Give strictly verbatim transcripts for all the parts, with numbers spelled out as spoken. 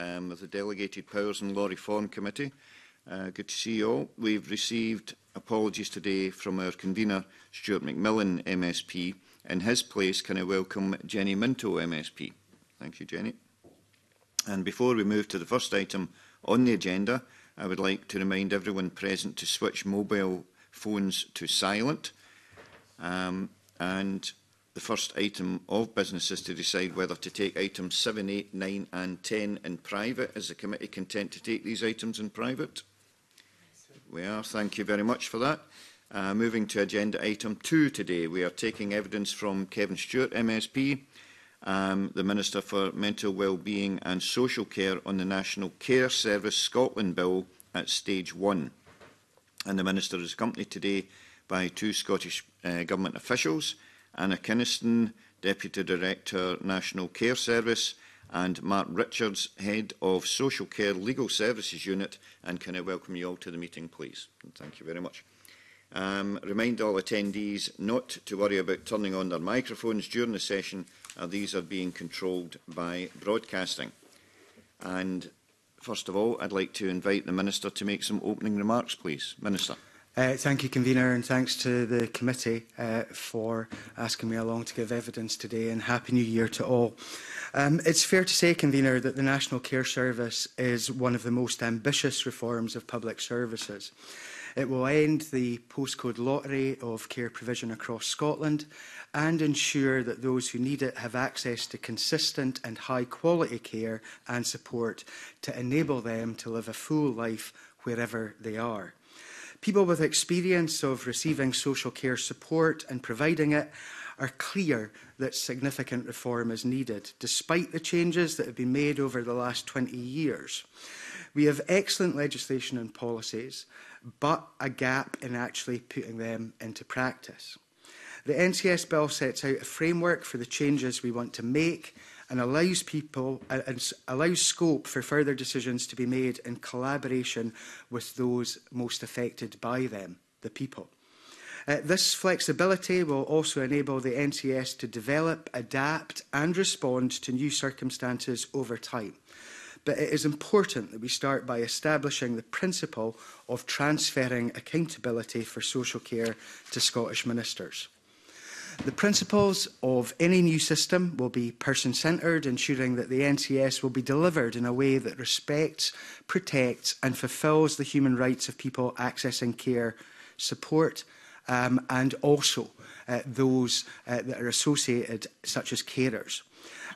um, of the Delegated Powers and Law Reform Committee. Uh, good to see you all. We've received apologies today from our convener, Stuart McMillan, M S P. In his place, can I welcome Jenni Minto, M S P? Thank you, Jenni. And before we move to the first item on the agenda, I would like to remind everyone present to switch mobile phones to silent. Um, and the first item of business is to decide whether to take items seven, eight, nine and ten in private. Is the committee content to take these items in private? We are. Thank you very much for that. Uh, moving to agenda item two today, we are taking evidence from Kevin Stewart, M S P, um, the Minister for Mental Wellbeing and Social Care, on the National Care Service Scotland Bill at stage one. And the Minister is accompanied today by two Scottish uh, Government officials, Anna Kiniston, Deputy Director, National Care Service, and Mark Richards, Head of Social Care Legal Services Unit. And can I welcome you all to the meeting, please? And thank you very much. Um, remind all attendees not to worry about turning on their microphones during the session, as uh, these are being controlled by broadcasting. And first of all, I'd like to invite the Minister to make some opening remarks, please. Minister. Uh, thank you, Convener, and thanks to the committee uh, for asking me along to give evidence today, and Happy New Year to all. Um, it's fair to say, Convener, that the National Care Service is one of the most ambitious reforms of public services. It will end the postcode lottery of care provision across Scotland and ensure that those who need it have access to consistent and high-quality care and support to enable them to live a full life wherever they are. People with experience of receiving social care support and providing it are clear that significant reform is needed, despite the changes that have been made over the last twenty years. We have excellent legislation and policies, but a gap in actually putting them into practice. The N C S Bill sets out a framework for the changes we want to make and allows people uh, and allows scope for further decisions to be made in collaboration with those most affected by them, the people. Uh, this flexibility will also enable the N C S to develop, adapt and respond to new circumstances over time. But it is important that we start by establishing the principle of transferring accountability for social care to Scottish ministers. The principles of any new system will be person-centred, ensuring that the N C S will be delivered in a way that respects, protects and fulfils the human rights of people accessing care, support um, and also uh, those uh, that are associated, such as carers.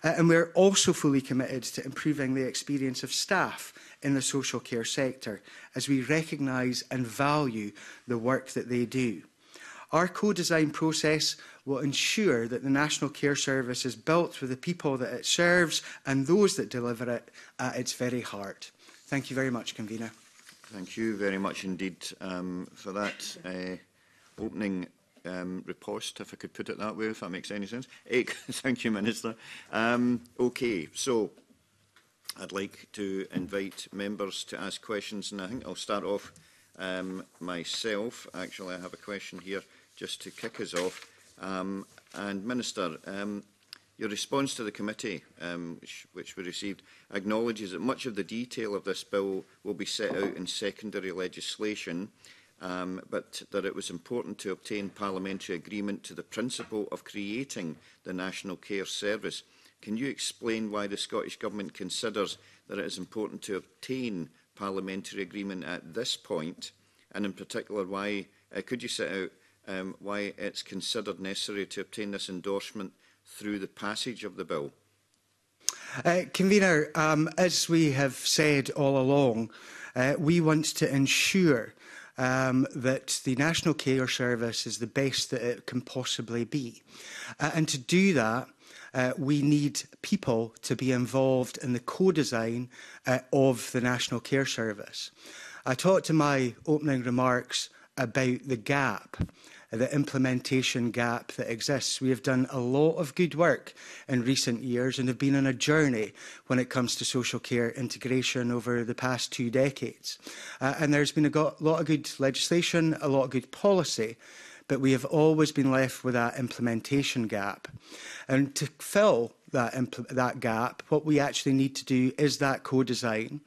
Uh, and we're also fully committed to improving the experience of staff in the social care sector, as we recognise and value the work that they do. Our co-design process will ensure that the National Care Service is built with the people that it serves and those that deliver it at its very heart. Thank you very much, Convener. Thank you very much indeed um, for that uh, opening Um, riposte, if I could put it that way, if that makes any sense. Hey, thank you, Minister. Um, okay, so I'd like to invite members to ask questions, and I think I'll start off um, myself. Actually, I have a question here just to kick us off. Um, and Minister, um, your response to the committee, um, which, which we received, acknowledges that much of the detail of this bill will be set out in secondary legislation, Um, but that it was important to obtain parliamentary agreement to the principle of creating the National Care Service. Can you explain why the Scottish Government considers that it is important to obtain parliamentary agreement at this point, and in particular, why uh, could you set out um, why it's considered necessary to obtain this endorsement through the passage of the bill? Uh, Convener, um, as we have said all along, uh, we want to ensure Um, that the National Care Service is the best that it can possibly be. Uh, and to do that, uh, we need people to be involved in the co-design uh, of the National Care Service. I talked in my opening remarks about the gap, the implementation gap that exists. We have done a lot of good work in recent years and have been on a journey when it comes to social care integration over the past two decades. Uh, and there's been a got, lot of good legislation, a lot of good policy, but we have always been left with that implementation gap. And to fill that, that gap. What we actually need to do is that co-design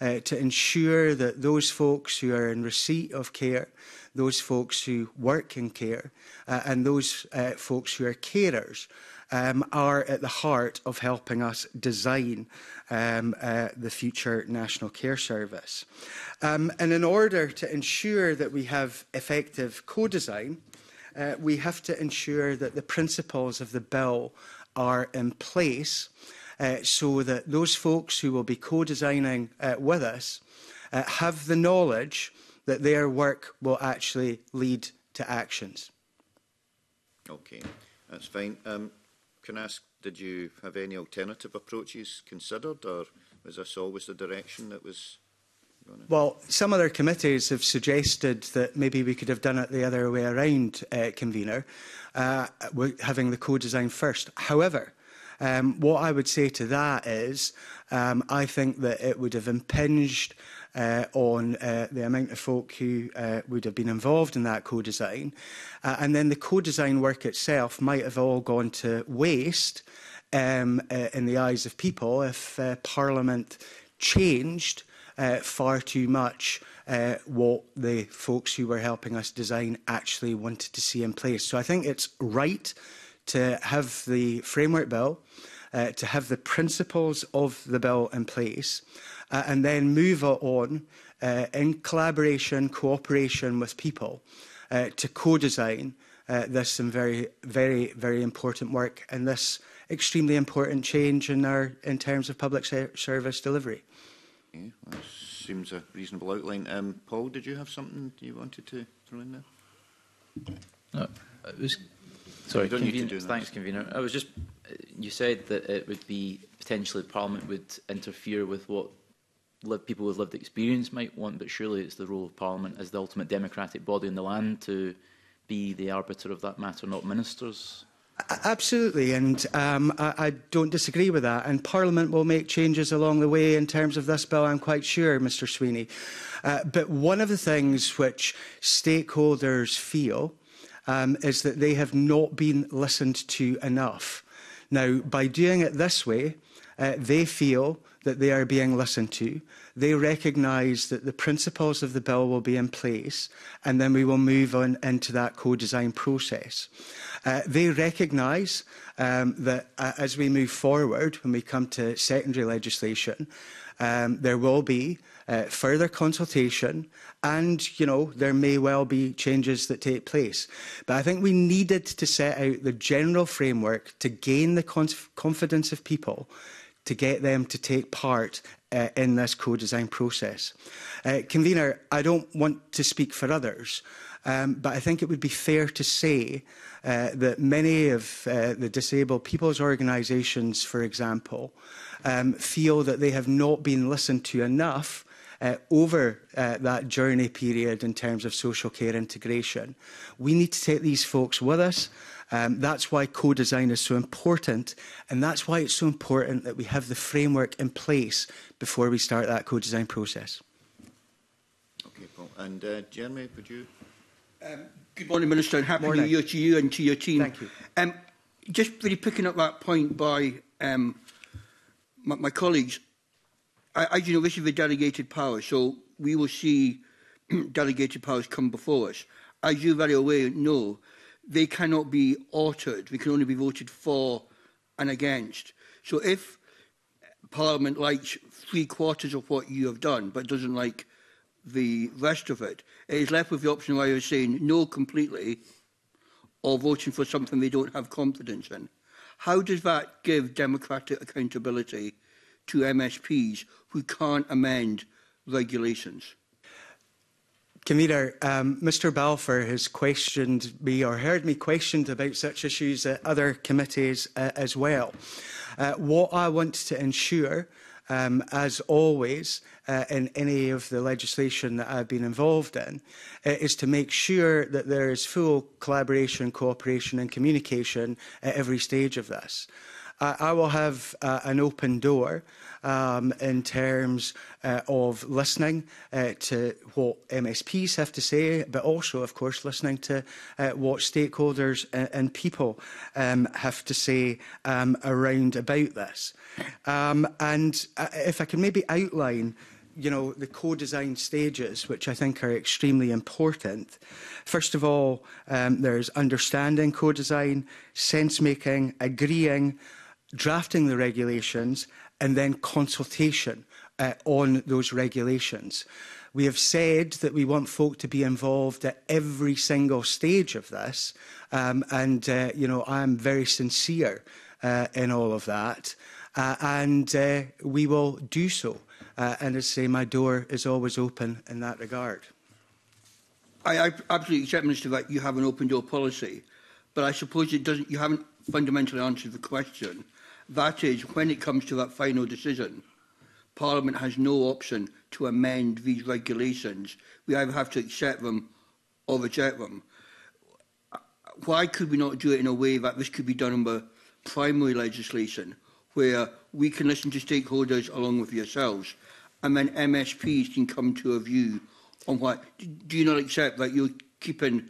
uh, to ensure that those folks who are in receipt of care, those folks who work in care, uh, and those uh, folks who are carers Um, are at the heart of helping us design um, uh, the future National Care Service. Um, and in order to ensure that we have effective co-design, uh, we have to ensure that the principles of the bill are in place uh, so that those folks who will be co-designing uh, with us uh, have the knowledge that their work will actually lead to actions. Okay, that's fine. Um Can I ask, did you have any alternative approaches considered, or was this always the direction that was going on? Well, some other committees have suggested that maybe we could have done it the other way around, uh, convener, uh, having the co-design first. However, um, what I would say to that is um, I think that it would have impinged Uh, on uh, the amount of folk who uh, would have been involved in that co-design. Uh, and then the co-design work itself might have all gone to waste um, uh, in the eyes of people if uh, Parliament changed uh, far too much uh, what the folks who were helping us design actually wanted to see in place. So I think it's right to have the framework bill, uh, to have the principles of the bill in place, Uh, and then move on uh, in collaboration, cooperation with people uh, to co-design uh, this very, very, very important work and this extremely important change in, our, in terms of public ser service delivery. Yeah, that seems a reasonable outline. Um, Paul, did you have something you wanted to throw in there? No, it was... Sorry, Sorry convener, thanks, convener. I was just... You said that it would be... Potentially Parliament would interfere with what people with lived experience might want, but surely it's the role of Parliament as the ultimate democratic body in the land to be the arbiter of that matter, not ministers. Absolutely, and um, I, I don't disagree with that. And Parliament will make changes along the way in terms of this bill, I'm quite sure, Mister Sweeney. Uh, but one of the things which stakeholders feel um, is that they have not been listened to enough. Now, by doing it this way, Uh, they feel that they are being listened to. They recognise that the principles of the bill will be in place, and then we will move on into that co-design process. Uh, they recognise um, that uh, as we move forward, when we come to secondary legislation, um, there will be uh, further consultation, and you know there may well be changes that take place. But I think we needed to set out the general framework to gain the conf- confidence of people, to get them to take part uh, in this co-design process. Uh, convener, I don't want to speak for others, um, but I think it would be fair to say uh, that many of uh, the disabled people's organisations, for example, um, feel that they have not been listened to enough Uh, over uh, that journey period in terms of social care integration. We need to take these folks with us. Um, that's why co-design is so important, and that's why it's so important that we have the framework in place before we start that co-design process. Okay, Paul. And uh, Jeremy, would you? Um, good morning, Minister, and happy morning. New Year to you and to your team. Thank you. Um, just really picking up that point by um, my, my colleagues, as you know, this is the delegated powers, so we will see delegated powers come before us. As you very well know, they cannot be altered. We can only be voted for and against. So if Parliament likes three quarters of what you have done, but doesn't like the rest of it, it is left with the option of either saying no completely or voting for something they don't have confidence in. How does that give democratic accountability to M S Ps who can't amend regulations? Convener, um, Mister Balfour has questioned me or heard me questioned about such issues at other committees uh, as well. Uh, what I want to ensure, um, as always, uh, in any of the legislation that I've been involved in, uh, is to make sure that there is full collaboration, cooperation and communication at every stage of this. uh, I will have uh, an open door um, in terms uh, of listening uh, to what M S Ps have to say, but also, of course, listening to uh, what stakeholders and, and people um, have to say um, around about this. Um, and uh, if I can maybe outline, you know, the co-design stages, which I think are extremely important. First of all, um, there's understanding co-design, sense-making, agreeing, drafting the regulations, and then consultation uh, on those regulations. We have said that we want folk to be involved at every single stage of this, um, and, uh, you know, I'm very sincere uh, in all of that, uh, and uh, we will do so. Uh, and as I say, my door is always open in that regard. I, I absolutely accept, Minister, that you have an open door policy, but I suppose it doesn't, you haven't fundamentally answered the question. That is, when it comes to that final decision, Parliament has no option to amend these regulations. We either have to accept them or reject them. Why could we not do it in a way that this could be done under primary legislation, where we can listen to stakeholders along with yourselves, and then M S Ps can come to a view on what? Do you not accept that you're keeping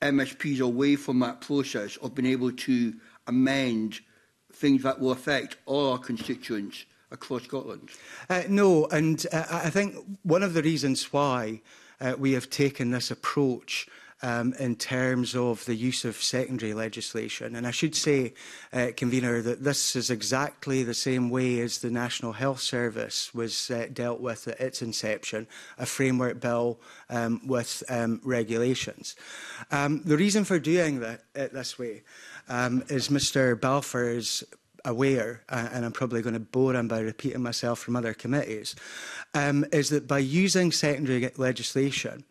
M S Ps away from that process of being able to amend things that will affect all our constituents across Scotland? Uh, no, and uh, I think one of the reasons why uh, we have taken this approach Um, in terms of the use of secondary legislation. And I should say, uh, Convener, that this is exactly the same way as the National Health Service was uh, dealt with at its inception, a framework bill um, with um, regulations. Um, the reason for doing that, it this way um, is Mister Balfour is aware, uh, and I'm probably going to bore him by repeating myself from other committees, um, is that by using secondary legislation,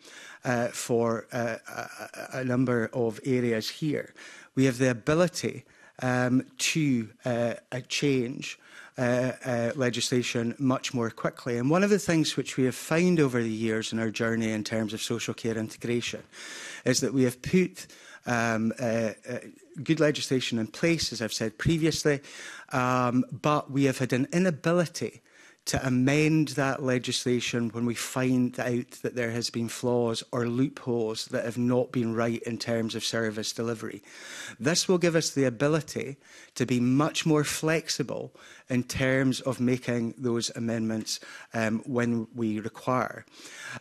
Uh, for uh, a, a number of areas here, we have the ability um, to uh, change uh, uh, legislation much more quickly. And one of the things which we have found over the years in our journey in terms of social care integration is that we have put um, uh, uh, good legislation in place, as I've said previously, um, but we have had an inability to amend that legislation when we find out that there has been flaws or loopholes that have not been right in terms of service delivery. This will give us the ability to be much more flexible in terms of making those amendments um, when we require.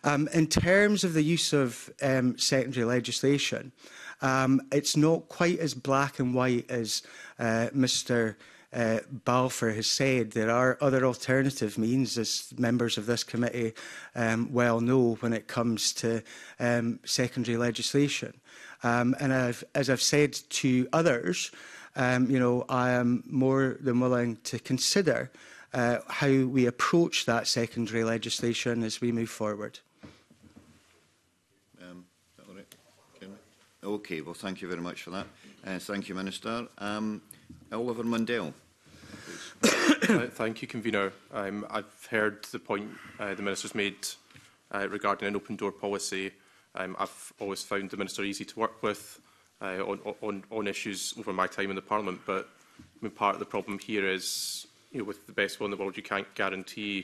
Um, in terms of the use of um, secondary legislation, um, it's not quite as black and white as uh, Mister Uh, Balfour has said. There are other alternative means, as members of this committee um, well know, when it comes to um, secondary legislation. Um, and I've, as I've said to others, um, you know, I am more than willing to consider uh, how we approach that secondary legislation as we move forward. Um, is that all right? Okay, well, thank you very much for that. Uh, thank you, Minister. Um, Oliver Mundell. uh, thank you, Convener. Um, I've heard the point uh, the Minister's made uh, regarding an open door policy. Um, I've always found the Minister easy to work with uh, on, on, on issues over my time in the Parliament, but I mean, part of the problem here is, you know, with the best will in the world, you can't guarantee,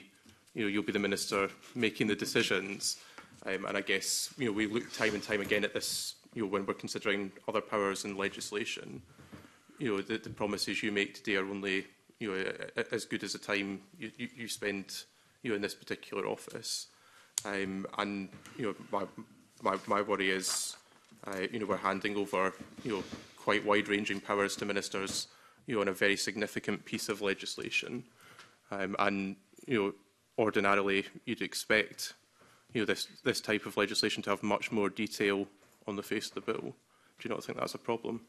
you know, you'll be the Minister making the decisions. Um, and I guess, you know, we look time and time again at this, you know, when we're considering other powers and legislation. You know, the, the promises you make today are only, you know, as good as the time you, you, you spend, you know, in this particular office. Um, and, you know, my, my, my worry is, uh, you know, we're handing over, you know, quite wide-ranging powers to ministers, you know, on a very significant piece of legislation. Um, and, you know, ordinarily you'd expect, you know, this, this type of legislation to have much more detail on the face of the bill. Do you not think that's a problem?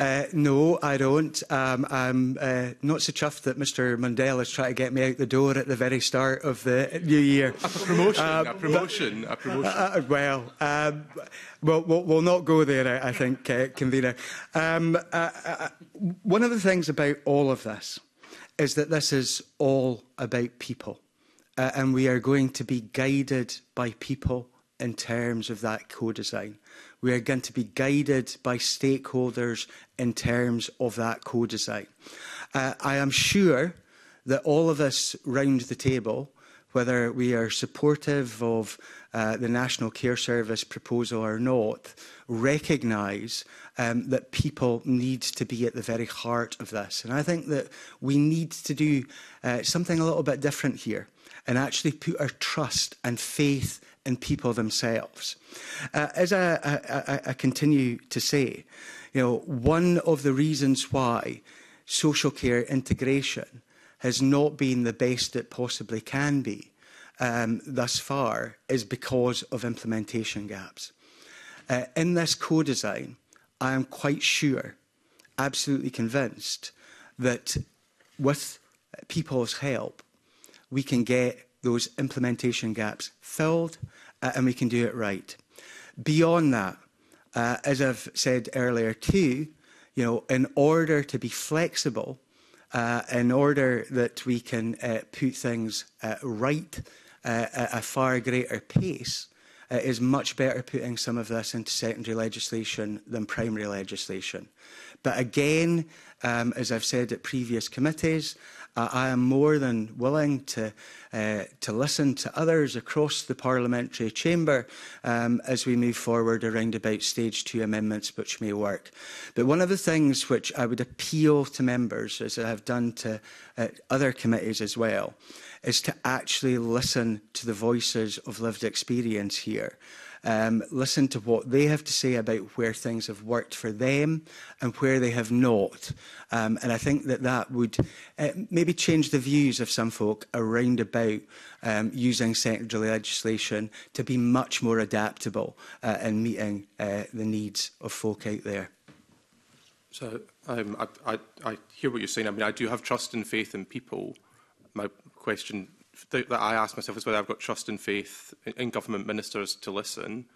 Uh, no, I don't. Um, I'm uh, not so chuffed that Mister Mundell is trying to get me out the door at the very start of the new year. A promotion, um, a promotion, a promotion. Uh, well, um, well, we'll, we'll not go there, I think, uh, Convener. Um, uh, uh, one of the things about all of this is that this is all about people, uh, and we are going to be guided by people in terms of that co-design. We are going to be guided by stakeholders in terms of that co-design. Uh, I am sure that all of us round the table, whether we are supportive of uh, the National Care Service proposal or not, recognise um, that people need to be at the very heart of this. And I think that we need to do uh, something a little bit different here and actually put our trust and faith in people themselves. Uh, as I, I, I continue to say, you know, one of the reasons why social care integration has not been the best it possibly can be um, thus far is because of implementation gaps. Uh, in this co-design, I am quite sure, absolutely convinced, that with people's help, we can get those implementation gaps filled uh, and we can do it right. Beyond that, uh, as I've said earlier too, you know, in order to be flexible, Uh, in order that we can uh, put things uh, right uh, at a far greater pace, uh, is much better putting some of this into secondary legislation than primary legislation. But again, um, as I've said at previous committees, uh, I am more than willing to, uh, to listen to others across the parliamentary chamber um, as we move forward around about stage two amendments which may work. But one of the things which I would appeal to members, as I have done to uh, other committees as well, is to actually listen to the voices of lived experience here. Um, listen to what they have to say about where things have worked for them and where they have not. Um, and I think that that would uh, maybe change the views of some folk around about um, using secondary legislation to be much more adaptable uh, in meeting uh, the needs of folk out there. So um, I, I, I hear what you're saying. I mean, I do have trust and faith in people. My question that I ask myself is whether I've got trust and faith in government ministers to listen,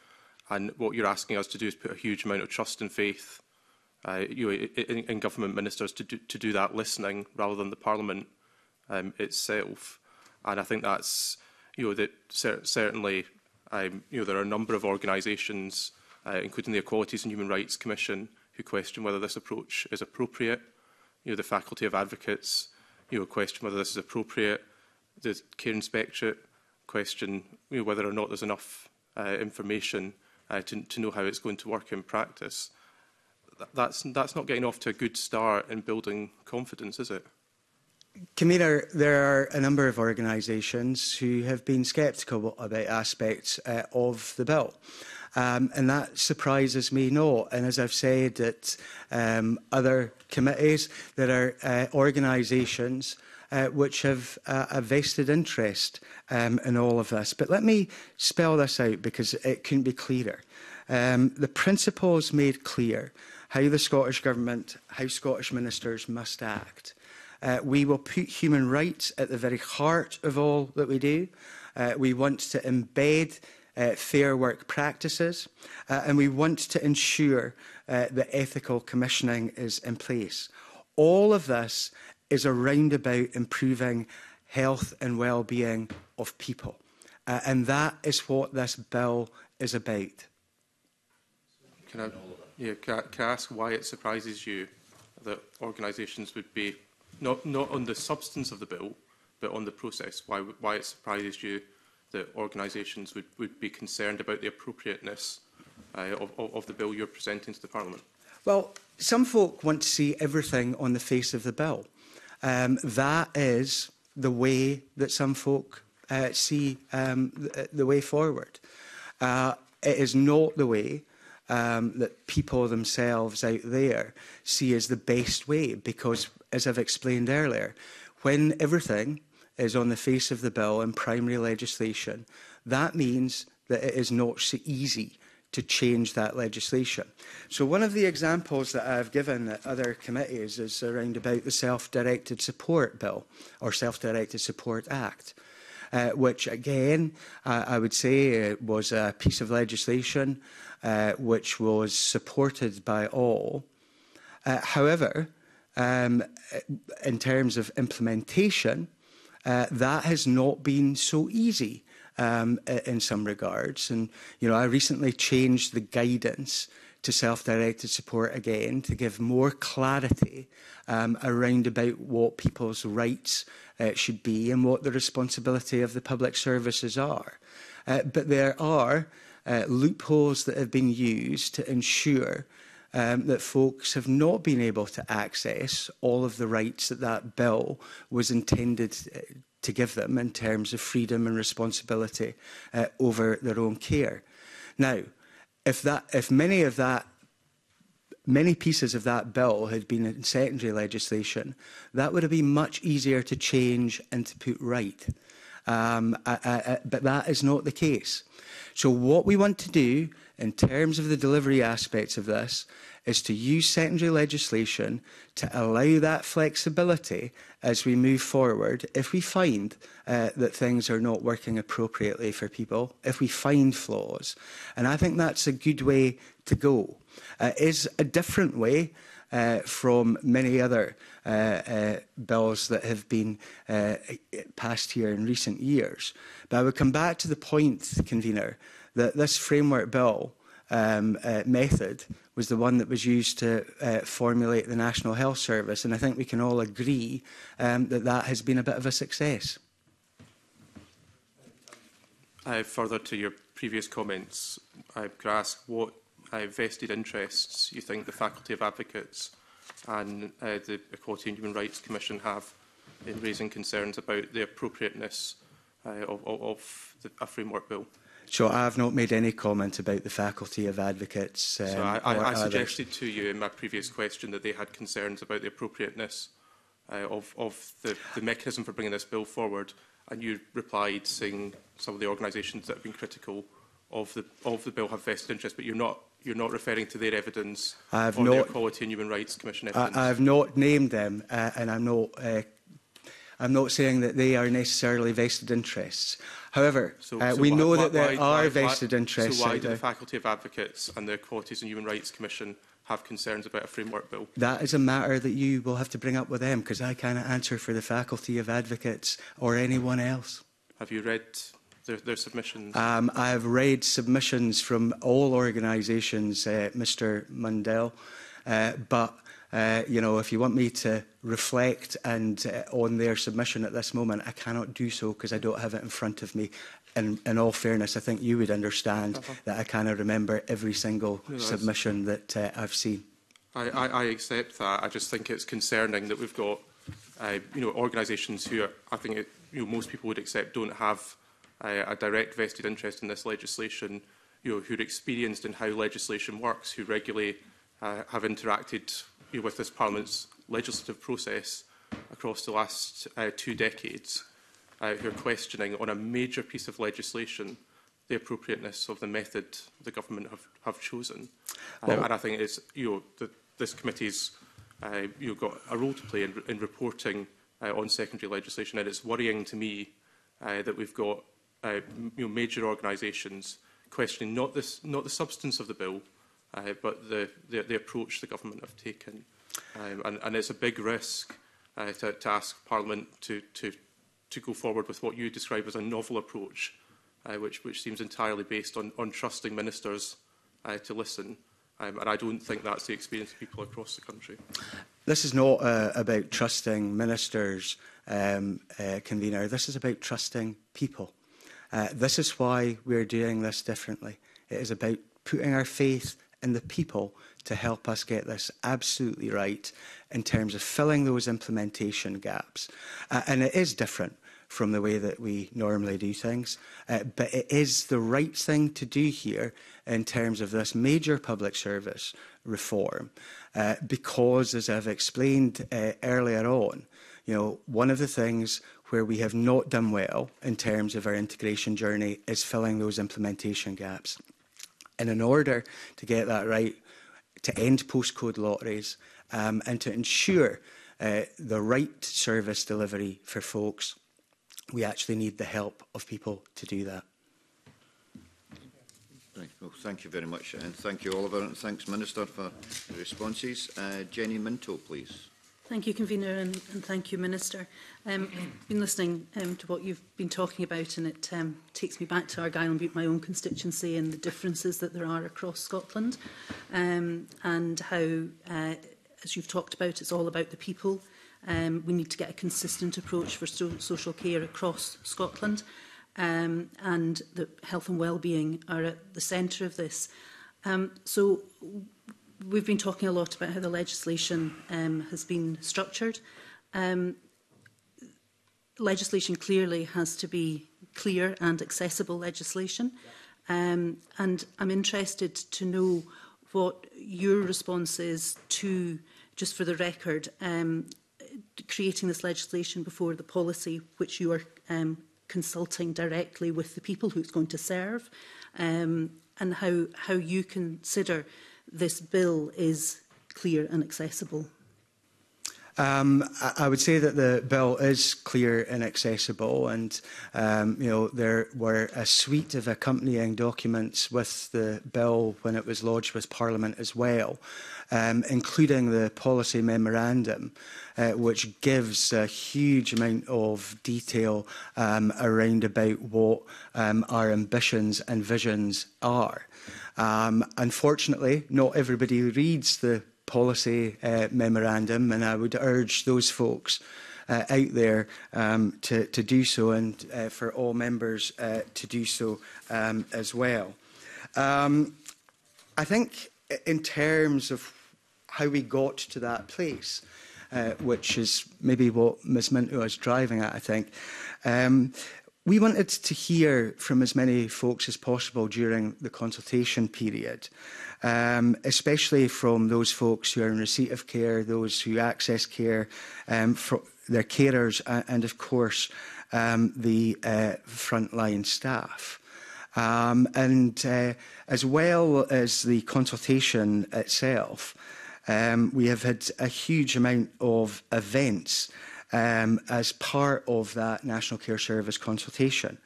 and what you're asking us to do is put a huge amount of trust and faith uh, you know, in, in government ministers to do, to do that listening rather than the Parliament um, itself. And I think that's, you know, that cer certainly, um, you know, there are a number of organisations, uh, including the Equalities and Human Rights Commission, who question whether this approach is appropriate. You know, the Faculty of Advocates, you know, question whether this is appropriate. The Care Inspectorate question, you know, whether or not there's enough uh, information uh, to, to know how it's going to work in practice. Th that's, that's not getting off to a good start in building confidence, is it? Convener, there are a number of organisations who have been sceptical about aspects uh, of the bill. Um, and that surprises me not. And as I've said at um, other committees, there are uh, organisations uh, which have uh, a vested interest um, in all of this. But let me spell this out because it couldn't be clearer. Um, the principles made clear how the Scottish Government, how Scottish ministers must act. Uh, we will put human rights at the very heart of all that we do. Uh, we want to embed Uh, fair work practices, uh, and we want to ensure uh, that ethical commissioning is in place. All of this is around about improving health and well-being of people, uh, and that is what this bill is about. Can I, yeah, can I, can I ask why it surprises you that organisations would be, not, not on the substance of the bill, but on the process, why, why it surprises you that organisations would, would be concerned about the appropriateness uh, of, of the bill you're presenting to the Parliament? Well, some folk want to see everything on the face of the bill. Um, that is the way that some folk uh, see um, the, the way forward. Uh, it is not the way um, that people themselves out there see as the best way, because, as I've explained earlier, when everything is on the face of the bill in primary legislation, that means that it is not so easy to change that legislation. So one of the examples that I've given at other committees is around about the Self-Directed Support Bill or Self-Directed Support Act, uh, which again, uh, I would say uh, was a piece of legislation uh, which was supported by all. Uh, however, um, in terms of implementation, Uh, that has not been so easy um, in some regards. And, you know, I recently changed the guidance to self-directed support again, to give more clarity um, around about what people's rights uh, should be and what the responsibility of the public services are. Uh, but there are uh, loopholes that have been used to ensure um, that folks have not been able to access all of the rights that that bill was intended uh, to give them in terms of freedom and responsibility uh, over their own care. Now, If that, if many of that, many pieces of that bill had been in secondary legislation, that would have been much easier to change and to put right. Um, I, I, I, but that is not the case. So what we want to do in terms of the delivery aspects of this is to use secondary legislation to allow that flexibility as we move forward. If we find uh, that things are not working appropriately for people, if we find flaws, and I think that's a good way to go. Uh, it's a different way uh, from many other uh, uh, bills that have been uh, passed here in recent years. But I would come back to the point, Convener, that this framework bill um, uh, method was the one that was used to uh, formulate the National Health Service, and I think we can all agree um, that that has been a bit of a success. Uh, further to your previous comments, I could ask what uh, vested interests you think the Faculty of Advocates and uh, the Equality and Human Rights Commission have in raising concerns about the appropriateness uh, of, of the, a framework bill. So I have not made any comment about the Faculty of Advocates. Um, so I, I, I suggested to you in my previous question that they had concerns about the appropriateness uh, of, of the, the mechanism for bringing this bill forward, and you replied saying some of the organisations that have been critical of the, of the bill have vested interest, but you're not, you're not referring to their evidence I have on not, the Equality and Human Rights Commission evidence. I, I have not named them, uh, and I'm not, uh, I'm not saying that they are necessarily vested interests. However, so, uh, so we why, know that there why, are why, vested interests. So why do the Faculty of Advocates and the Equalities and Human Rights Commission have concerns about a framework bill? That is a matter that you will have to bring up with them, because I cannot answer for the Faculty of Advocates or anyone else. Have you read their, their submissions? Um, I have read submissions from all organisations, uh, Mister Mundell, uh, but Uh, you know, if you want me to reflect and uh, on their submission at this moment, I cannot do so because I don't have it in front of me. And in all fairness, I think you would understand uh-huh. that I cannot remember every single no, submission that uh, I've seen. I, I, I accept that. I just think it's concerning that we've got, uh, you know, organisations who are, I think it, you know, most people would accept don't have uh, a direct vested interest in this legislation. You know, who are experienced in how legislation works, who regularly uh, have interacted with this Parliament's legislative process across the last uh, two decades, uh, who are questioning on a major piece of legislation the appropriateness of the method the government have, have chosen. Well, uh, and I think it's, you know, the, this committee's uh, you know, got a role to play in, in reporting uh, on secondary legislation, and it's worrying to me uh, that we've got uh, you know, major organisations questioning not, this, not the substance of the bill, Uh, but the, the, the approach the government have taken. Um, and, and it's a big risk uh, to, to ask Parliament to, to, to go forward with what you describe as a novel approach, uh, which, which seems entirely based on, on trusting ministers uh, to listen. Um, and I don't think that's the experience of people across the country. This is not uh, about trusting ministers, um, uh, Convener. This is about trusting people. Uh, this is why we're doing this differently. It is about putting our faith and the people to help us get this absolutely right in terms of filling those implementation gaps. Uh, and it is different from the way that we normally do things, uh, but it is the right thing to do here in terms of this major public service reform, uh, because, as I've explained uh, earlier on, you know, one of the things where we have not done well in terms of our integration journey is filling those implementation gaps. And in order to get that right, to end postcode lotteries um, and to ensure uh, the right service delivery for folks, we actually need the help of people to do that. Right. Well, thank you very much, and thank you, Oliver, and thanks, Minister, for the responses. Uh, Jenni Minto, please. Thank you, Convener, and, and thank you, Minister. Um, I've been listening um, to what you've been talking about, and it um, takes me back to Argyll and Bute, my own constituency, and the differences that there are across Scotland, um, and how, uh, as you've talked about, it's all about the people. Um, we need to get a consistent approach for so social care across Scotland, um, and the health and well-being are at the centre of this. Um, so. We've been talking a lot about how the legislation um, has been structured. Um, legislation clearly has to be clear and accessible legislation. Um, and I'm interested to know what your response is to, just for the record, um, creating this legislation before the policy which you are um, consulting directly with the people who it's going to serve, um, and how, how you consider this bill is clear and accessible. Um, I would say that the bill is clear and accessible, and um, you know, there were a suite of accompanying documents with the bill when it was lodged with Parliament as well, um, including the policy memorandum, uh, which gives a huge amount of detail um, around about what um, our ambitions and visions are. Um, unfortunately, not everybody reads the policy uh, memorandum, and I would urge those folks uh, out there um, to, to do so, and uh, for all members uh, to do so um, as well. Um, I think in terms of how we got to that place, uh, which is maybe what Miz Minto is driving at, I think, um, we wanted to hear from as many folks as possible during the consultation period, um, especially from those folks who are in receipt of care, those who access care, um, their carers, and of course um, the uh, frontline staff. Um, and uh, as well as the consultation itself, um, we have had a huge amount of events Um, as part of that National Care Service consultation.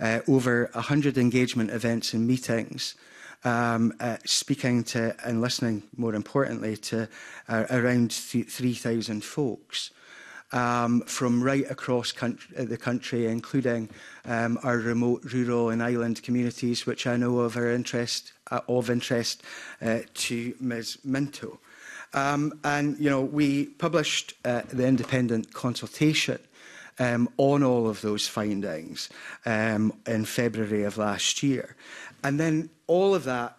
Uh, over one hundred engagement events and meetings, um, uh, speaking to and listening, more importantly, to uh, around three thousand folks um, from right across country, uh, the country, including um, our remote, rural and island communities, which I know of are interest, uh, of interest uh, to Miz Minto. Um, and, you know, we published uh, the independent consultation um, on all of those findings um, in February of last year. And then all of that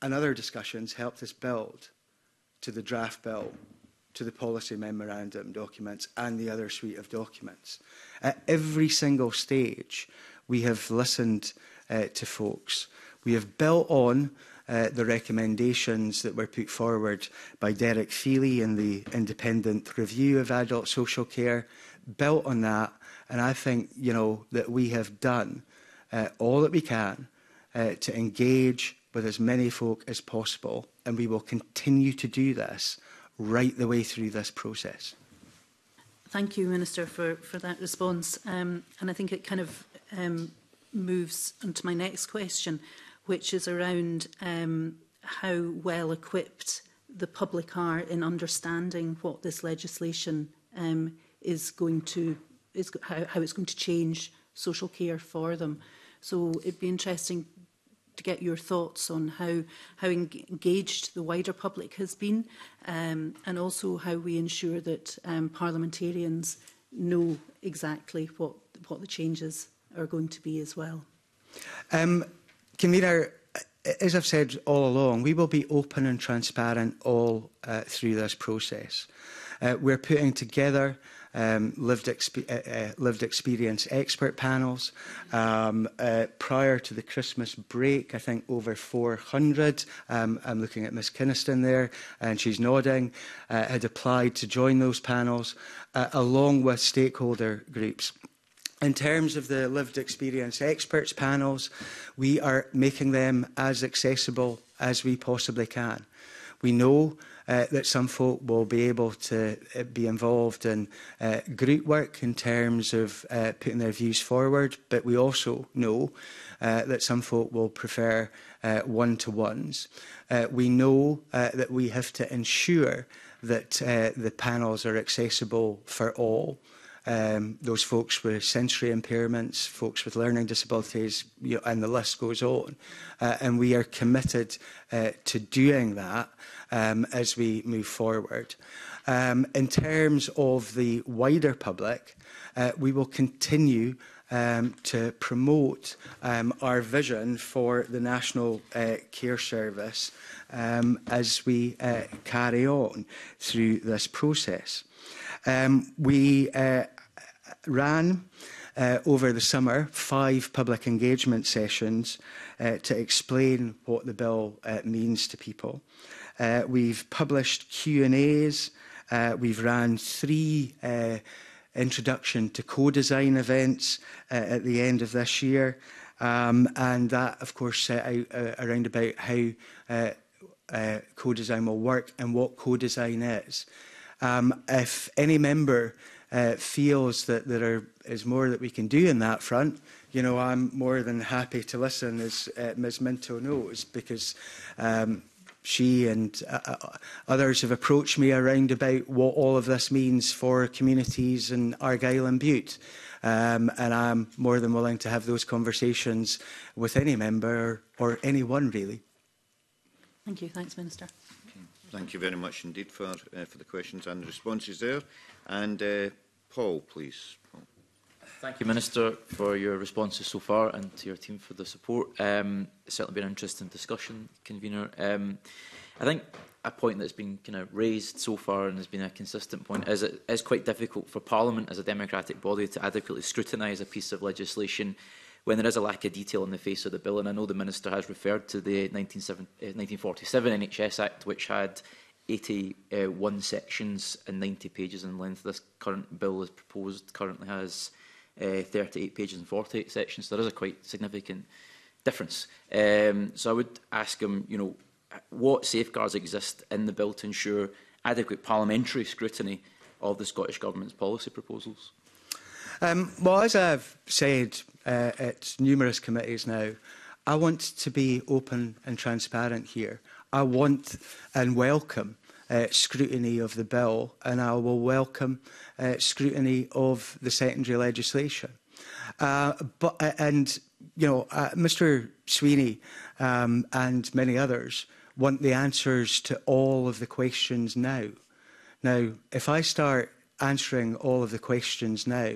and other discussions helped us build to the draft bill, to the policy memorandum documents and the other suite of documents. At every single stage, we have listened uh, to folks. We have built on Uh, the recommendations that were put forward by Derek Feeley in the independent review of adult social care, built on that, and I think, you know, that we have done uh, all that we can uh, to engage with as many folk as possible, and we will continue to do this right the way through this process. Thank you, Minister, for, for that response, um, and I think it kind of um, moves on to my next question, which is around um, how well equipped the public are in understanding what this legislation um, is going to, is how, how it's going to change social care for them. So it'd be interesting to get your thoughts on how, how engaged the wider public has been, um, and also how we ensure that um, parliamentarians know exactly what, what the changes are going to be as well. Um, Convener, as I've said all along, we will be open and transparent all uh, through this process. Uh, we're putting together um, lived, exp uh, uh, lived experience expert panels. Um, uh, prior to the Christmas break, I think over four hundred, um, I'm looking at Miz Kiniston there, and she's nodding, uh, had applied to join those panels, uh, along with stakeholder groups. In terms of the lived experience experts panels, we are making them as accessible as we possibly can. We know uh, that some folk will be able to uh, be involved in uh, group work in terms of uh, putting their views forward, but we also know uh, that some folk will prefer uh, one-to-ones. Uh, we know uh, that we have to ensure that uh, the panels are accessible for all. Um, those folks with sensory impairments, folks with learning disabilities, you know, and the list goes on. Uh, and we are committed uh, to doing that um, as we move forward. Um, in terms of the wider public, uh, we will continue Um, to promote um, our vision for the National uh, Care Service um, as we uh, carry on through this process. Um, we uh, ran uh, over the summer five public engagement sessions uh, to explain what the bill uh, means to people. Uh, we've published Q and A's, uh, we've ran three uh, introduction to co-design events uh, at the end of this year, um, and that of course set out uh, around about how uh, uh, co-design will work and what co-design is. Um, if any member uh, feels that there are, is more that we can do in that front, you know, I'm more than happy to listen, as uh, Miz Minto knows, because um, she and uh, others have approached me around about what all of this means for communities in Argyll and Bute. Um, and I'm more than willing to have those conversations with any member or anyone, really. Thank you. Thanks, Minister. Okay. Thank you very much indeed for, uh, for the questions and the responses there. And uh, Paul, please. Paul. Thank you, Minister, for your responses so far, and to your team for the support. Um, it's certainly been an interesting discussion, Convener. Um, I think a point that's been kind of raised so far and has been a consistent point is it is quite difficult for Parliament as a democratic body to adequately scrutinise a piece of legislation when there is a lack of detail in the face of the bill. And I know the Minister has referred to the nineteen forty-seven N H S Act, which had eighty-one sections and ninety pages in length. This current bill, as proposed, currently has Uh, thirty-eight pages and forty-eight sections. There is a quite significant difference. Um, so I would ask him, you know, what safeguards exist in the bill to ensure adequate parliamentary scrutiny of the Scottish Government's policy proposals? Um, well, as I've said uh, at numerous committees now, I want to be open and transparent here. I want and welcome Uh, scrutiny of the bill, and I will welcome uh, scrutiny of the secondary legislation. Uh, but uh, and you know, uh, Mister Sweeney um, and many others want the answers to all of the questions now. Now, if I start answering all of the questions now,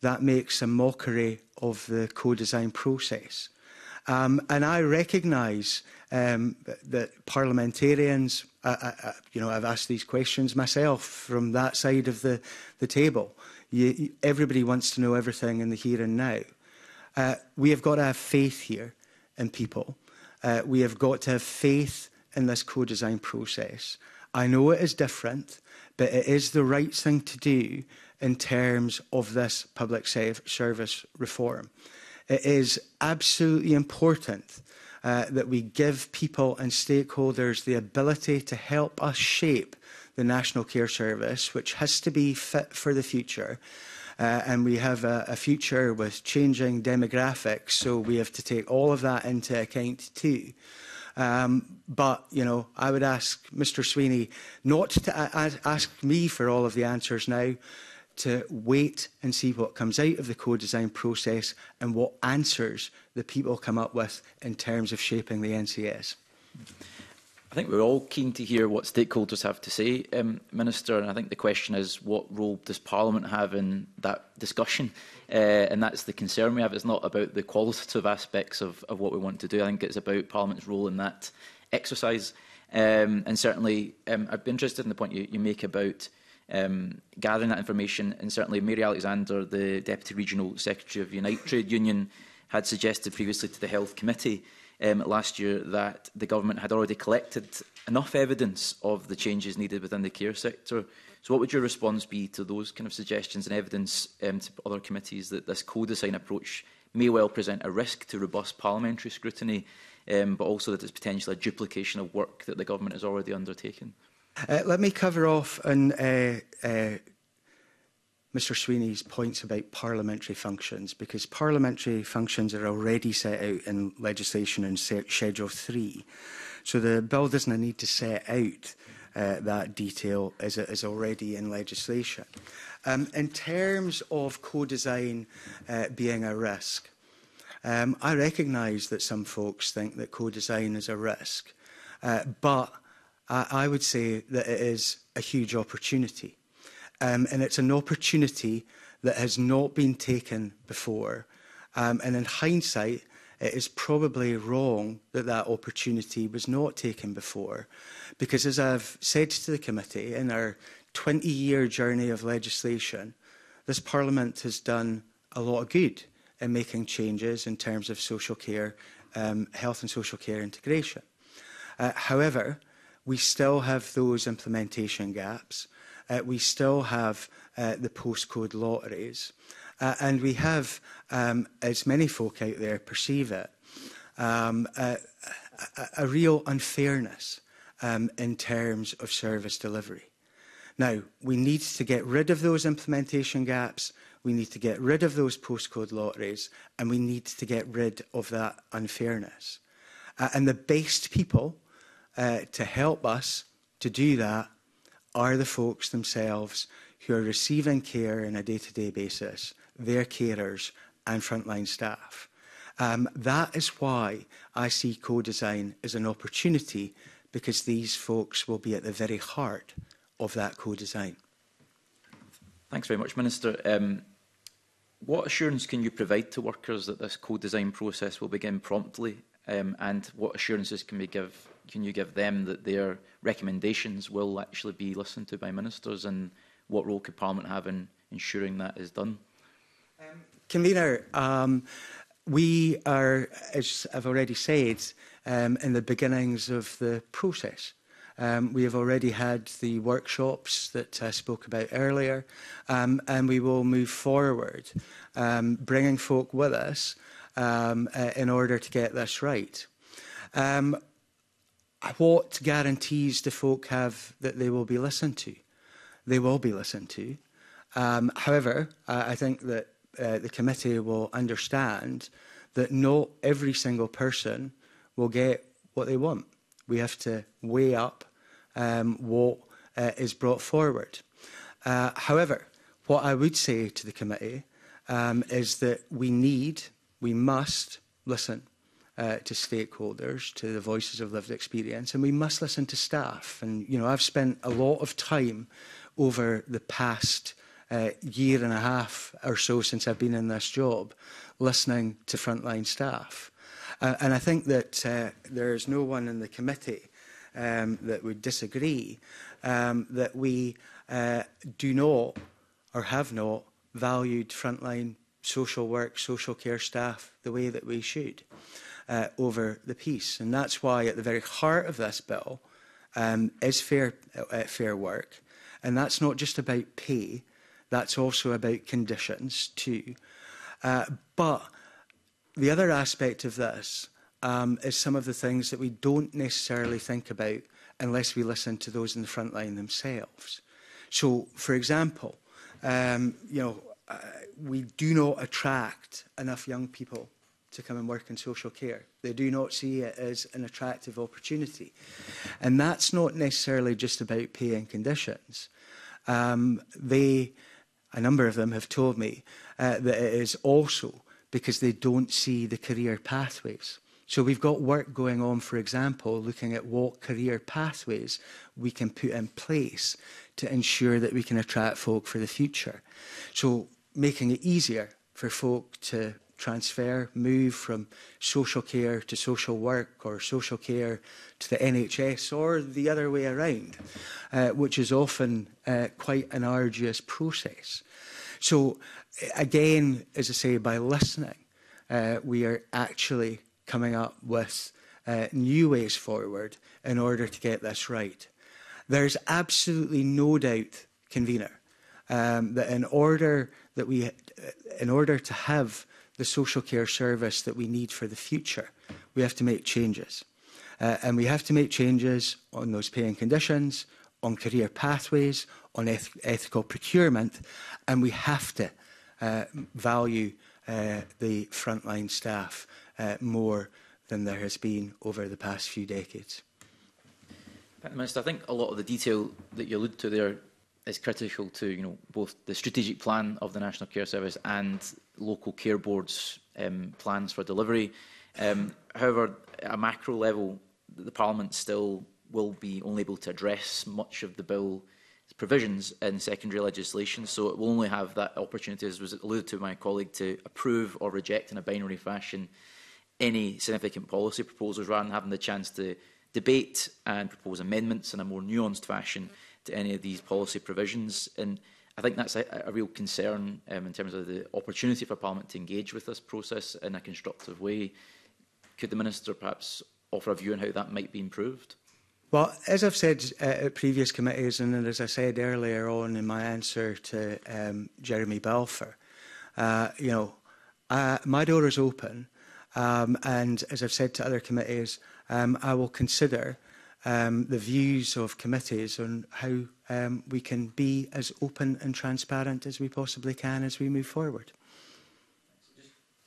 that makes a mockery of the co-design process. Um, and I recognise um, that parliamentarians, I, I, you know, I've asked these questions myself from that side of the, the table. You, everybody wants to know everything in the here and now. Uh, we have got to have faith here in people. Uh, we have got to have faith in this co-design process. I know it is different, but it is the right thing to do in terms of this public service reform. It is absolutely important uh, that we give people and stakeholders the ability to help us shape the National Care Service, which has to be fit for the future. Uh, and we have a, a future with changing demographics, so we have to take all of that into account too. Um, but, you know, I would ask Mister Sweeney not to ask me for all of the answers now, to wait and see what comes out of the co-design process and what answers the people come up with in terms of shaping the N C S. I think we're all keen to hear what stakeholders have to say, um, Minister, and I think the question is, what role does Parliament have in that discussion? Uh, and that's the concern we have. It's not about the qualitative aspects of, of what we want to do. I think it's about Parliament's role in that exercise. Um, and certainly, um, I'd be interested in the point you, you make about Um, gathering that information, and certainly Mary Alexander, the Deputy Regional Secretary of Unite Trade Union, had suggested previously to the Health Committee um, last year that the Government had already collected enough evidence of the changes needed within the care sector. So what would your response be to those kind of suggestions and evidence um, to other committees that this co-design approach may well present a risk to robust parliamentary scrutiny, um, but also that it's potentially a duplication of work that the Government has already undertaken? Uh, let me cover off on uh, uh, Mister Sweeney's points about parliamentary functions, because parliamentary functions are already set out in legislation in Schedule three. So the bill doesn't need to set out uh, that detail is, is already in legislation. Um, in terms of co-design uh, being a risk, um, I recognise that some folks think that co-design is a risk, uh, but I, I would say that it is a huge opportunity. Um, and it's an opportunity that has not been taken before. Um, and in hindsight, it is probably wrong that that opportunity was not taken before. Because as I've said to the committee, in our twenty-year journey of legislation, this Parliament has done a lot of good in making changes in terms of social care, um, health and social care integration. Uh, however, we still have those implementation gaps. Uh, we still have uh, the postcode lotteries. Uh, and we have, um, as many folk out there perceive it, um, a, a, a real unfairness um, in terms of service delivery. Now, we need to get rid of those implementation gaps, we need to get rid of those postcode lotteries, and we need to get rid of that unfairness. Uh, and the best people uh, to help us to do that are the folks themselves who are receiving care on a day-to-day basis, their carers and frontline staff. Um, that is why I see co-design as an opportunity, because these folks will be at the very heart of that co-design. Thanks very much, Minister. Um, what assurance can you provide to workers that this co-design process will begin promptly, um, and what assurances can we give, can you give them that their recommendations will actually be listened to by ministers, and what role could Parliament have in ensuring that is done? Um, Convener, um, we are, as I've already said, um, in the beginnings of the process. Um, we have already had the workshops that I spoke about earlier, um, and we will move forward, um, bringing folk with us um, uh, in order to get this right. Um, what guarantees do folk have that they will be listened to? They will be listened to. Um, however, uh, I think that uh, the committee will understand that not every single person will get what they want. We have to weigh up um, what uh, is brought forward. Uh, however, what I would say to the committee um, is that we need, we must listen Uh, to stakeholders, to the voices of lived experience, and we must listen to staff. And, you know, I've spent a lot of time over the past uh, year and a half or so since I've been in this job, listening to frontline staff. Uh, and I think that uh, there is no one in the committee um, that would disagree um, that we uh, do not or have not valued frontline social work, social care staff the way that we should. Uh, over the piece, and that's why at the very heart of this bill um, is fair, uh, fair work, and that's not just about pay, that's also about conditions too. Uh, but the other aspect of this um, is some of the things that we don't necessarily think about unless we listen to those in the front line themselves. So, for example, um, you know, uh, we do not attract enough young people to come and work in social care. They do not see it as an attractive opportunity. And that's not necessarily just about pay and conditions. Um, they, a number of them have told me uh, that it is also because they don't see the career pathways. So we've got work going on, for example, looking at what career pathways we can put in place to ensure that we can attract folk for the future. So making it easier for folk to transfer, move from social care to social work or social care to the N H S or the other way around, uh, which is often uh, quite an arduous process. So again, as I say, by listening, uh, we are actually coming up with uh, new ways forward in order to get this right. There's absolutely no doubt, Convener, um, that in order that we, in order to have the social care service that we need for the future, we have to make changes. Uh, and we have to make changes on those pay and conditions, on career pathways, on eth ethical procurement, and we have to uh, value uh, the frontline staff uh, more than there has been over the past few decades. Minister, I think a lot of the detail that you allude to there is critical to you know, both the strategic plan of the National Care Service and local care boards' um, plans for delivery. Um, however, at a macro level, the Parliament still will be only able to address much of the bill's provisions in secondary legislation, so it will only have that opportunity, as was alluded to by my colleague, to approve or reject in a binary fashion any significant policy proposals, rather than having the chance to debate and propose amendments in a more nuanced fashion to any of these policy provisions. And I think that's a, a real concern um, in terms of the opportunity for Parliament to engage with this process in a constructive way. Could the Minister perhaps offer a view on how that might be improved? Well, as I've said uh, at previous committees, and as I said earlier on in my answer to um, Jeremy Balfour, uh, you know, uh, my door is open. Um, and as I've said to other committees, um, I will consider um, the views of committees on how um, we can be as open and transparent as we possibly can as we move forward.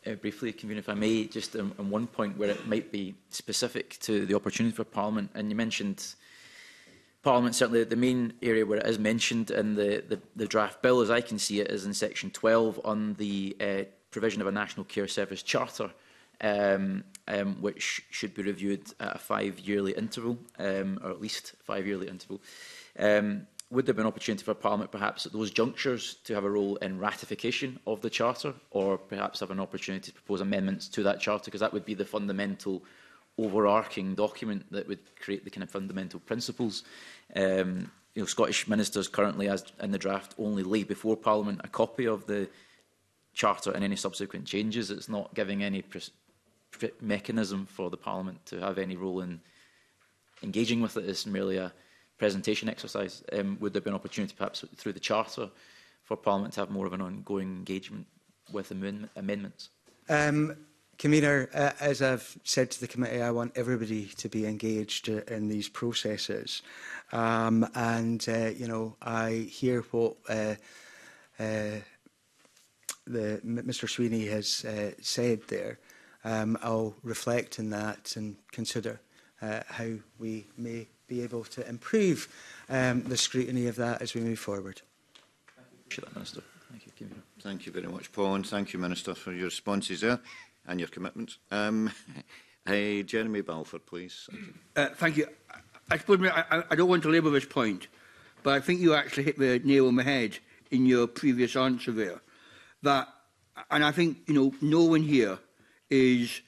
Uh, briefly, Convener, if I may, just on, on one point where it might be specific to the opportunity for Parliament, and you mentioned Parliament, certainly the main area where it is mentioned in the, the, the draft bill, as I can see it, is in section twelve on the uh, provision of a National Care Service Charter, um, um, which should be reviewed at a five-yearly interval, um, or at least five-yearly interval. Um, Would there be an opportunity for Parliament, perhaps, at those junctures to have a role in ratification of the Charter, or perhaps have an opportunity to propose amendments to that Charter, because that would be the fundamental overarching document that would create the kind of fundamental principles? Um, you know, Scottish ministers currently, as in the draft, only lay before Parliament a copy of the Charter and any subsequent changes. It's not giving any pres- mechanism for the Parliament to have any role in engaging with it. It's merely a presentation exercise. Um, would there be an opportunity perhaps through the Charter for Parliament to have more of an ongoing engagement with amend amendments? Um, Convener, uh, as I've said to the committee, I want everybody to be engaged uh, in these processes. Um, and, uh, you know, I hear what uh, uh, the, Mister Sweeney has uh, said there. Um, I'll reflect on that and consider uh, how we may be able to improve um, the scrutiny of that as we move forward. Thank you, Minister. Thank you, thank you very much, Paul, and thank you, Minister, for your responses there and your commitments. Um, hey, Jeremy Balfour, please. Uh, thank you. I, I, I don't want to labour this point, but I think you actually hit the nail on the head in your previous answer there. That, and I think you know, no one here is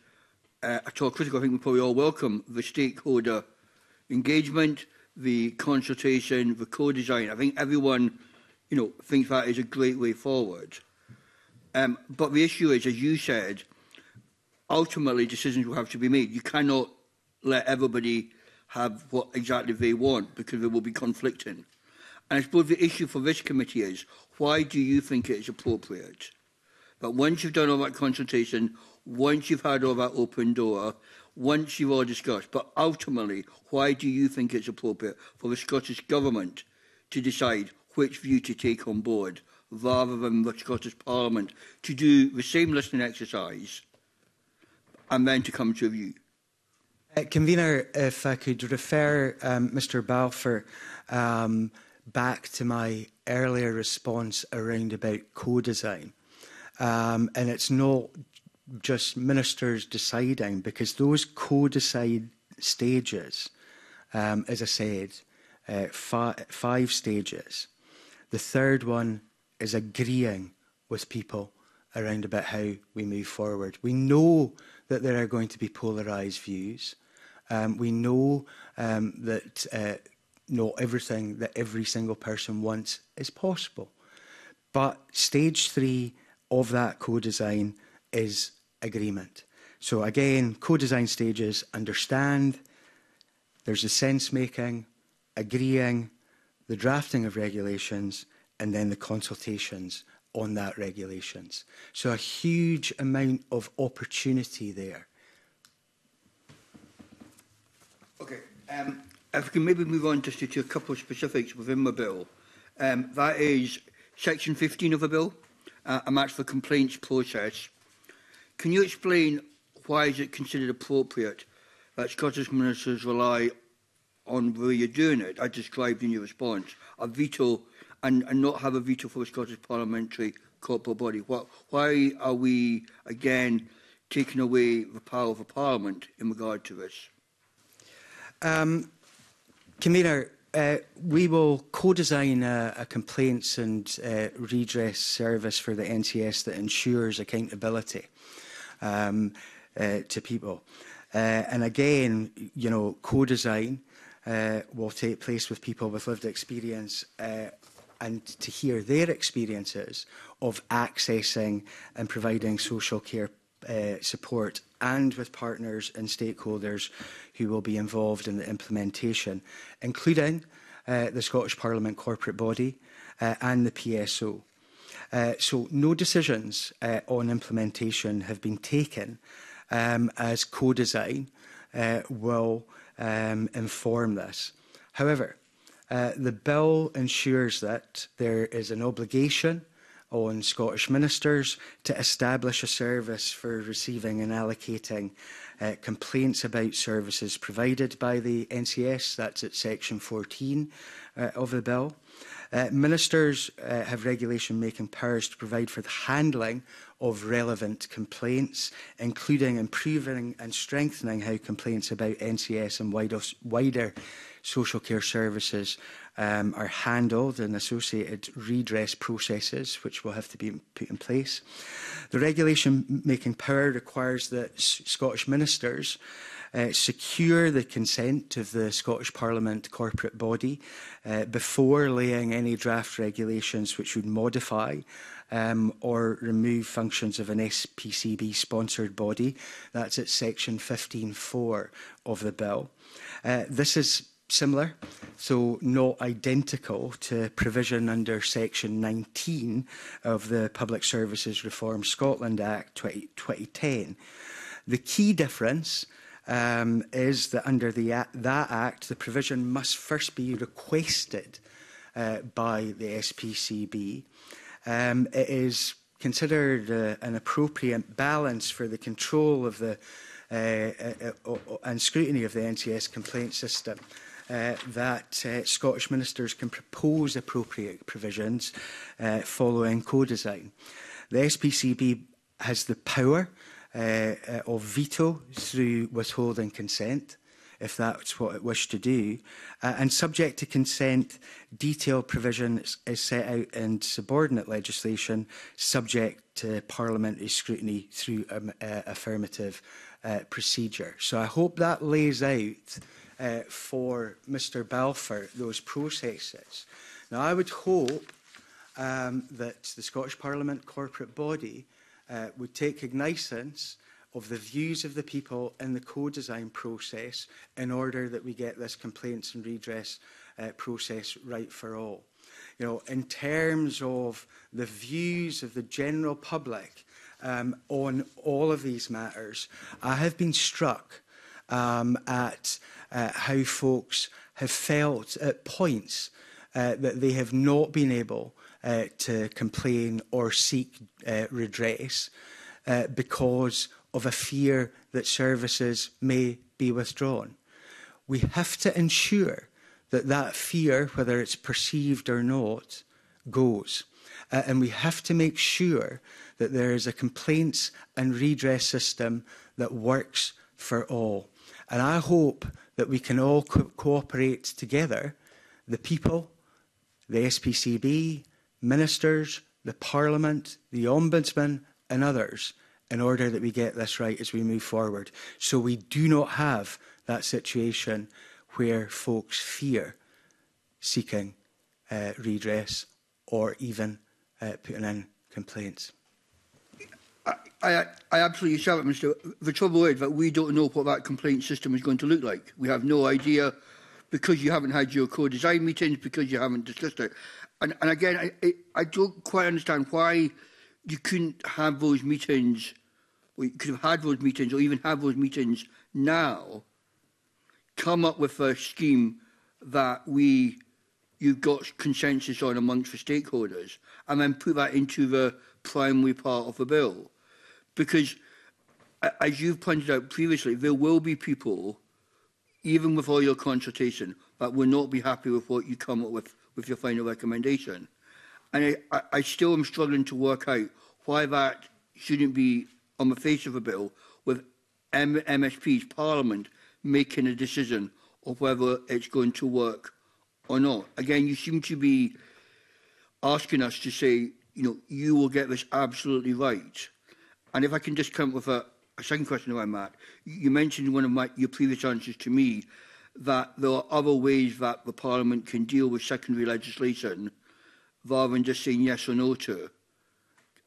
uh, at all critical. I think we probably all welcome the stakeholder engagement, the consultation, the co-design. I think everyone, you know, thinks that is a great way forward. Um, but the issue is, as you said, ultimately decisions will have to be made. You cannot let everybody have what exactly they want, because they will be conflicting. And I suppose the issue for this committee is, why do you think it is appropriate that once you've done all that consultation, once you've had all that open door, once you've all discussed, but ultimately, why do you think it's appropriate for the Scottish Government to decide which view to take on board, rather than the Scottish Parliament to do the same listening exercise and then to come to a view? Uh, Convener, if I could refer um, Mister Balfour um, back to my earlier response around about co-design. Um, and it's not just ministers deciding, because those co-decide stages, um, as I said, uh, fi five stages. The third one is agreeing with people around about how we move forward. We know that there are going to be polarised views. Um, we know um, that uh, not everything that every single person wants is possible. But stage three of that co-design is agreement. So again, co-design stages: understand, there's the sense making, agreeing, the drafting of regulations, and then the consultations on that regulations. So a huge amount of opportunity there. Okay, um, if we can maybe move on just to, to a couple of specifics within the bill. Um, that is section fifteen of the bill, uh, and that's the complaints process. Can you explain why is it considered appropriate that Scottish ministers rely on the way you're doing it, I described in your response, a veto and, and not have a veto for the Scottish parliamentary corporate body. What, why are we, again, taking away the power of the Parliament in regard to this? Um, Convener, uh, we will co-design a, a complaints and uh, redress service for the N C S that ensures accountability um, uh, to people. Uh, and again, you know, co-design uh, will take place with people with lived experience uh, and to hear their experiences of accessing and providing social care uh, support, and with partners and stakeholders who will be involved in the implementation, including uh, the Scottish Parliament corporate body uh, and the P S O. Uh, so no decisions uh, on implementation have been taken, um, as co-design uh, will um, inform this. However, uh, the bill ensures that there is an obligation on Scottish ministers to establish a service for receiving and allocating uh, complaints about services provided by the N C S. That's at section fourteen uh, of the bill. Uh, ministers uh, have regulation-making powers to provide for the handling of relevant complaints, including improving and strengthening how complaints about N C S and wider, wider social care services um, are handled, and associated redress processes which will have to be put in place. The regulation-making power requires that Scottish ministers Uh, secure the consent of the Scottish Parliament corporate body uh, before laying any draft regulations which would modify um, or remove functions of an S P C B-sponsored body. That's at section fifteen point four of the bill. Uh, this is similar, so not identical, to provision under section nineteen of the Public Services Reform Scotland Act twenty ten. The key difference Um, is that under the, that Act, the provision must first be requested uh, by the S P C B. Um, it is considered uh, an appropriate balance for the control of the uh, uh, uh, and scrutiny of the N C S complaint system, uh, that uh, Scottish ministers can propose appropriate provisions uh, following co-design. The S P C B has the power Uh, uh, of veto through withholding consent, if that's what it wished to do. Uh, and subject to consent, detailed provision is, is set out in subordinate legislation, subject to parliamentary scrutiny through um, uh, affirmative uh, procedure. So I hope that lays out uh, for Mr Balfour those processes. Now, I would hope um, that the Scottish Parliament corporate body Uh, would take cognizance of the views of the people in the co-design process in order that we get this complaints and redress uh, process right for all. You know, in terms of the views of the general public um, on all of these matters, I have been struck um, at uh, how folks have felt at points uh, that they have not been able Uh, to complain or seek uh, redress uh, because of a fear that services may be withdrawn. We have to ensure that that fear, whether it's perceived or not, goes. Uh, and we have to make sure that there is a complaints and redress system that works for all. And I hope that we can all co cooperate together, the people, the S P C B, ministers, the Parliament, the Ombudsman and others, in order that we get this right as we move forward, so we do not have that situation where folks fear seeking uh, redress or even uh, putting in complaints. I, I, I absolutely shall it, Mister The trouble is that we don't know what that complaint system is going to look like. We have no idea, because you haven't had your co-design meetings, because you haven't discussed it. And, and again, I, I don't quite understand why you couldn't have those meetings, or you could have had those meetings, or even have those meetings now, come up with a scheme that we, you've got consensus on amongst the stakeholders, and then put that into the primary part of the bill. Because, as you've pointed out previously, there will be people even with all your consultation, but will not be happy with what you come up with with your final recommendation. And I, I, I still am struggling to work out why that shouldn't be on the face of a bill with M S Ps, Parliament, making a decision of whether it's going to work or not. Again, you seem to be asking us to say, you know, you will get this absolutely right. And if I can just come with a, a second question around that, you mentioned in one of my, your previous answers to me that there are other ways that the Parliament can deal with secondary legislation rather than just saying yes or no to.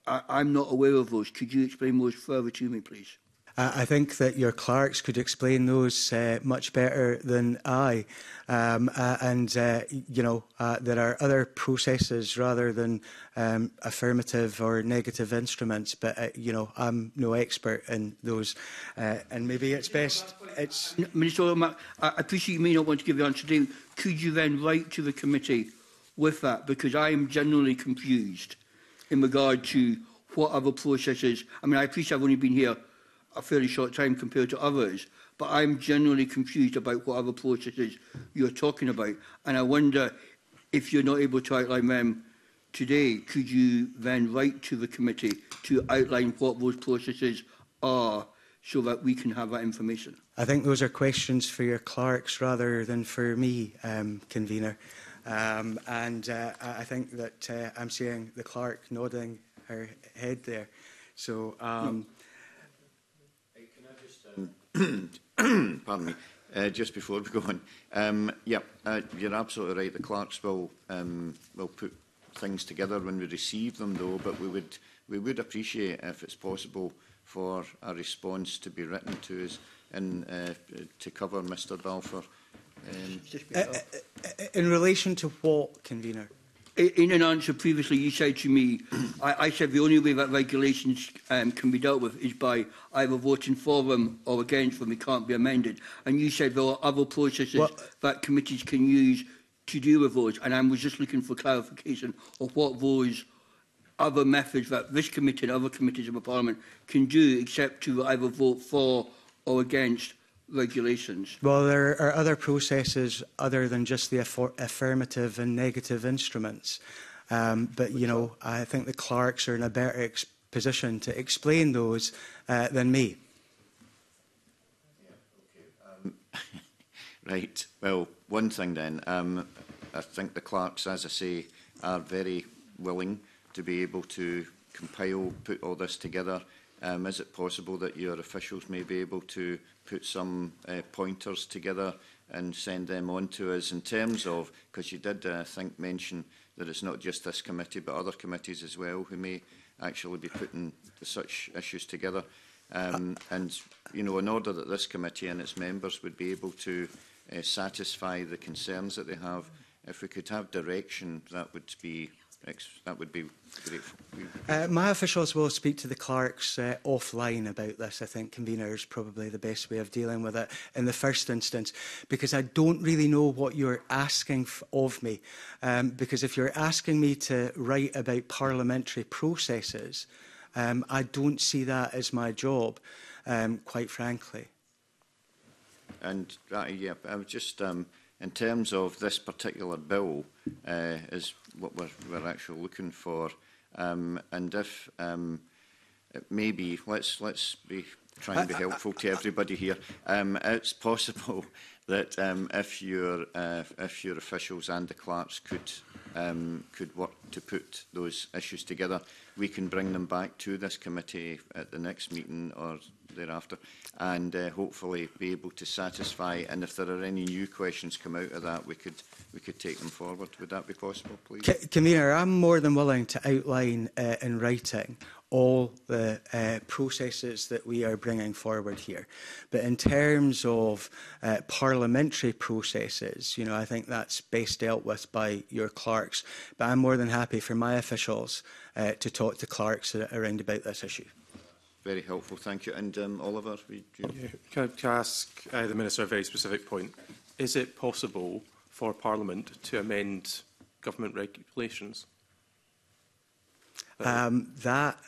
I, I'm not aware of those. Could you explain those further to me, please? I think that your clerks could explain those uh, much better than I. Um, uh, and, uh, you know, uh, there are other processes rather than um, affirmative or negative instruments. But, uh, you know, I'm no expert in those. Uh, and maybe it's best... It's... Minister Olmark, I appreciate you may not want to give the answer today. Could you then write to the committee with that? Because I am generally confused in regard to what other processes... I mean, I appreciate I've only been here a fairly short time compared to others, but I'm generally confused about what other processes you're talking about, and I wonder if you're not able to outline them today, could you then write to the committee to outline what those processes are so that we can have that information? I think those are questions for your clerks rather than for me, um, convener, um, and uh, I think that uh, I'm seeing the clerk nodding her head there, so um, hmm. Pardon me. Uh, just before we go on, um, yeah, uh, you're absolutely right. The clerks will um, will put things together when we receive them, though. But we would we would appreciate if it's possible for a response to be written to us and uh, to cover Mister Balfour. Um, uh, uh, in relation to what, convener? In an answer previously, you said to me, I, I said the only way that regulations um, can be dealt with is by either voting for them or against them. They can't be amended. And you said there are other processes well, that committees can use to deal with those. And I was just looking for clarification of what those other methods that this committee and other committees of the Parliament can do, except to either vote for or against regulations. Well, there are other processes other than just the aff affirmative and negative instruments. Um, but, you know, I think the clerks are in a better ex position to explain those uh, than me. Yeah, okay. um, right. Well, one thing then. Um, I think the clerks, as I say, are very willing to be able to compile, put all this together. Um, is it possible that your officials may be able to put some uh, pointers together and send them on to us in terms of, because you did, uh, I think, mention that it's not just this committee but other committees as well who may actually be putting such issues together. Um, and, you know, in order that this committee and its members would be able to uh, satisfy the concerns that they have, if we could have direction, that would be... That would be grateful. Uh, my officials will speak to the clerks uh, offline about this. I think convener is probably the best way of dealing with it in the first instance, because I don't really know what you're asking f of me. Um, because if you're asking me to write about parliamentary processes, um, I don't see that as my job, um, quite frankly. And uh, yeah, I was just. Um, In terms of this particular bill, uh, is what we're, we're actually looking for, um, and if um, maybe let's let's be trying to be helpful to everybody here. Um, it's possible that um, if your uh, if your officials and the clerks could um, could work to put those issues together, we can bring them back to this committee at the next meeting or thereafter, and uh, hopefully be able to satisfy. And if there are any new questions come out of that, we could we could take them forward. Would that be possible, please? Convener, I'm more than willing to outline uh, in writing all the uh, processes that we are bringing forward here. But in terms of uh, parliamentary processes, you know, I think that's best dealt with by your clerks. But I'm more than happy for my officials uh, to talk to clerks around about this issue. Very helpful, thank you. And um, Oliver, would you... yeah. can, I, can I ask uh, the Minister a very specific point? Is it possible for Parliament to amend government regulations? Um, that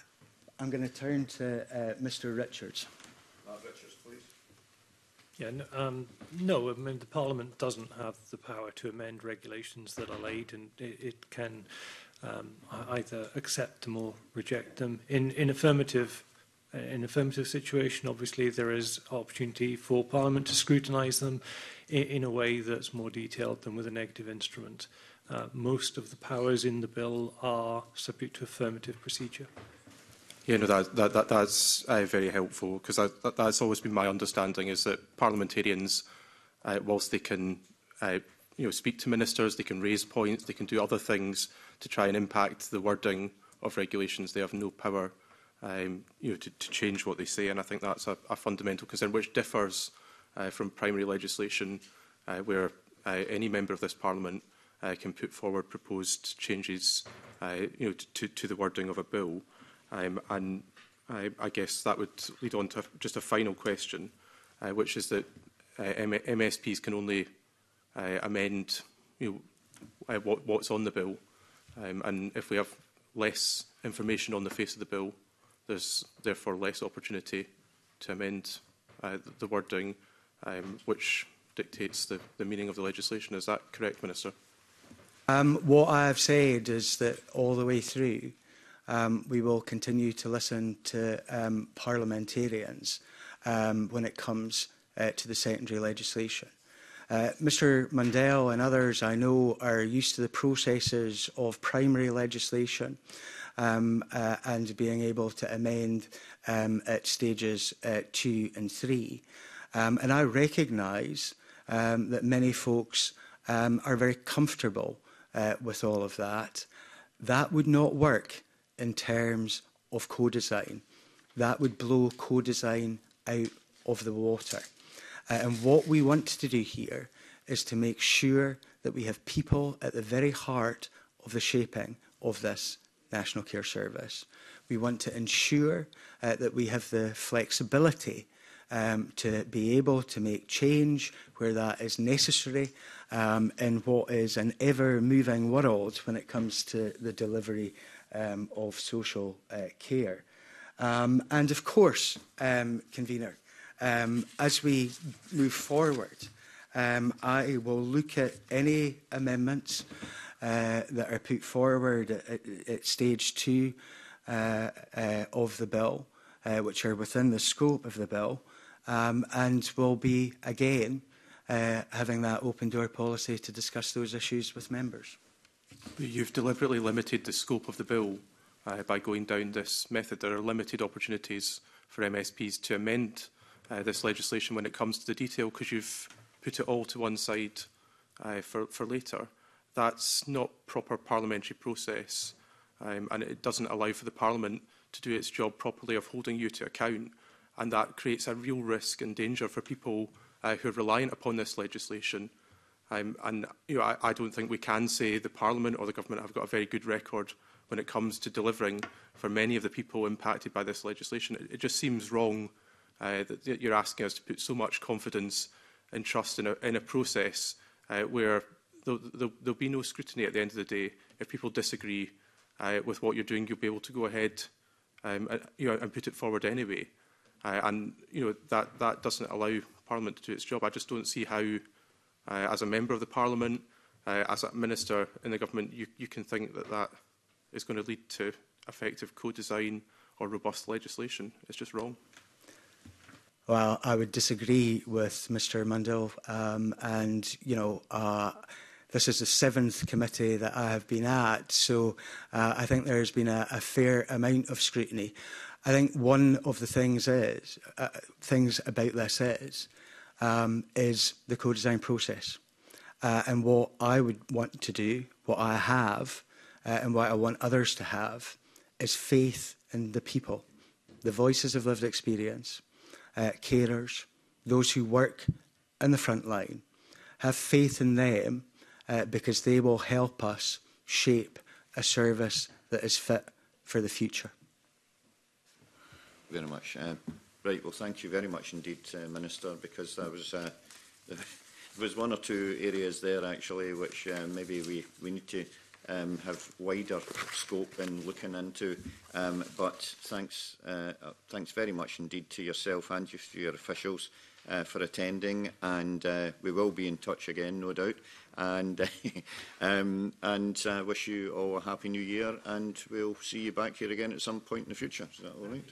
I'm going to turn to uh, Mister Richards. Mark Richards, please. Yeah, no, um, no, I mean, the Parliament doesn't have the power to amend regulations that are laid, and it, it can um, either accept them or reject them. In, in affirmative In affirmative situation, obviously, there is opportunity for Parliament to scrutinise them in, in a way that's more detailed than with a negative instrument. Uh, most of the powers in the bill are subject to affirmative procedure. Yeah, no, that, that, that, that's uh, very helpful, because that, that, that's always been my understanding, is that parliamentarians, uh, whilst they can uh, you know, speak to ministers, they can raise points, they can do other things to try and impact the wording of regulations, they have no power Um, you know, to, to change what they say, and I think that's a, a fundamental concern, which differs uh, from primary legislation, uh, where uh, any member of this Parliament uh, can put forward proposed changes, uh, you know, to, to the wording of a bill. Um, and I, I guess that would lead on to just a final question, uh, which is that uh, M S Ps can only uh, amend, you know, uh, what, what's on the bill, um, and if we have less information on the face of the bill, there's therefore less opportunity to amend uh, the wording, um, which dictates the, the meaning of the legislation. Is that correct, Minister? Um, what I have said is that all the way through, um, we will continue to listen to um, parliamentarians um, when it comes uh, to the secondary legislation. Uh, Mr Mundell and others I know are used to the processes of primary legislation um, uh, and being able to amend um, at stages uh, two and three. Um, and I recognise um, that many folks um, are very comfortable uh, with all of that. That would not work in terms of co-design. That would blow co-design out of the water. Uh, and what we want to do here is to make sure that we have people at the very heart of the shaping of this National Care Service. We want to ensure uh, that we have the flexibility um, to be able to make change where that is necessary um, in what is an ever-moving world when it comes to the delivery um, of social uh, care. Um, and of course, um, Convener, Um, as we move forward, um, I will look at any amendments uh, that are put forward at, at stage two uh, uh, of the bill, uh, which are within the scope of the bill, um, and will be, again, uh, having that open-door policy to discuss those issues with members. You've deliberately limited the scope of the bill uh, by going down this method. There are limited opportunities for M S Ps to amend Uh, this legislation when it comes to the detail, because you've put it all to one side uh, for, for later. That's not proper parliamentary process, um, and it doesn't allow for the Parliament to do its job properly of holding you to account, and that creates a real risk and danger for people uh, who are reliant upon this legislation. Um, and you know, I, I don't think we can say the Parliament or the government have got a very good record when it comes to delivering for many of the people impacted by this legislation. It, it just seems wrong Uh, that you're asking us to put so much confidence and trust in a, in a process uh, where there'll, there'll be no scrutiny at the end of the day. If people disagree uh, with what you're doing, you'll be able to go ahead um, and, you know, and put it forward anyway. Uh, and you know, that, that doesn't allow Parliament to do its job. I just don't see how, uh, as a member of the Parliament, uh, as a minister in the government, you, you can think that that is going to lead to effective co-design or robust legislation. It's just wrong. Well, I would disagree with Mister Mundell, um, and, you know, uh, this is the seventh committee that I have been at, so uh, I think there has been a, a fair amount of scrutiny. I think one of the things is, uh, things about this is, um, is the co-design process. Uh, and what I would want to do, what I have, uh, and what I want others to have, is faith in the people, the voices of lived experience. Uh, carers, those who work in the front line, have faith in them uh, because they will help us shape a service that is fit for the future. Very much. Uh, right, well, thank you very much indeed, uh, Minister, because there was, uh, there was one or two areas there actually which uh, maybe we, we need to um, have wider scope in looking into. Um, but thanks, uh, thanks very much indeed to yourself and to your officials uh, for attending, and uh, we will be in touch again, no doubt. And, um, and uh, wish you all a happy new year, and we'll see you back here again at some point in the future. Is that all right?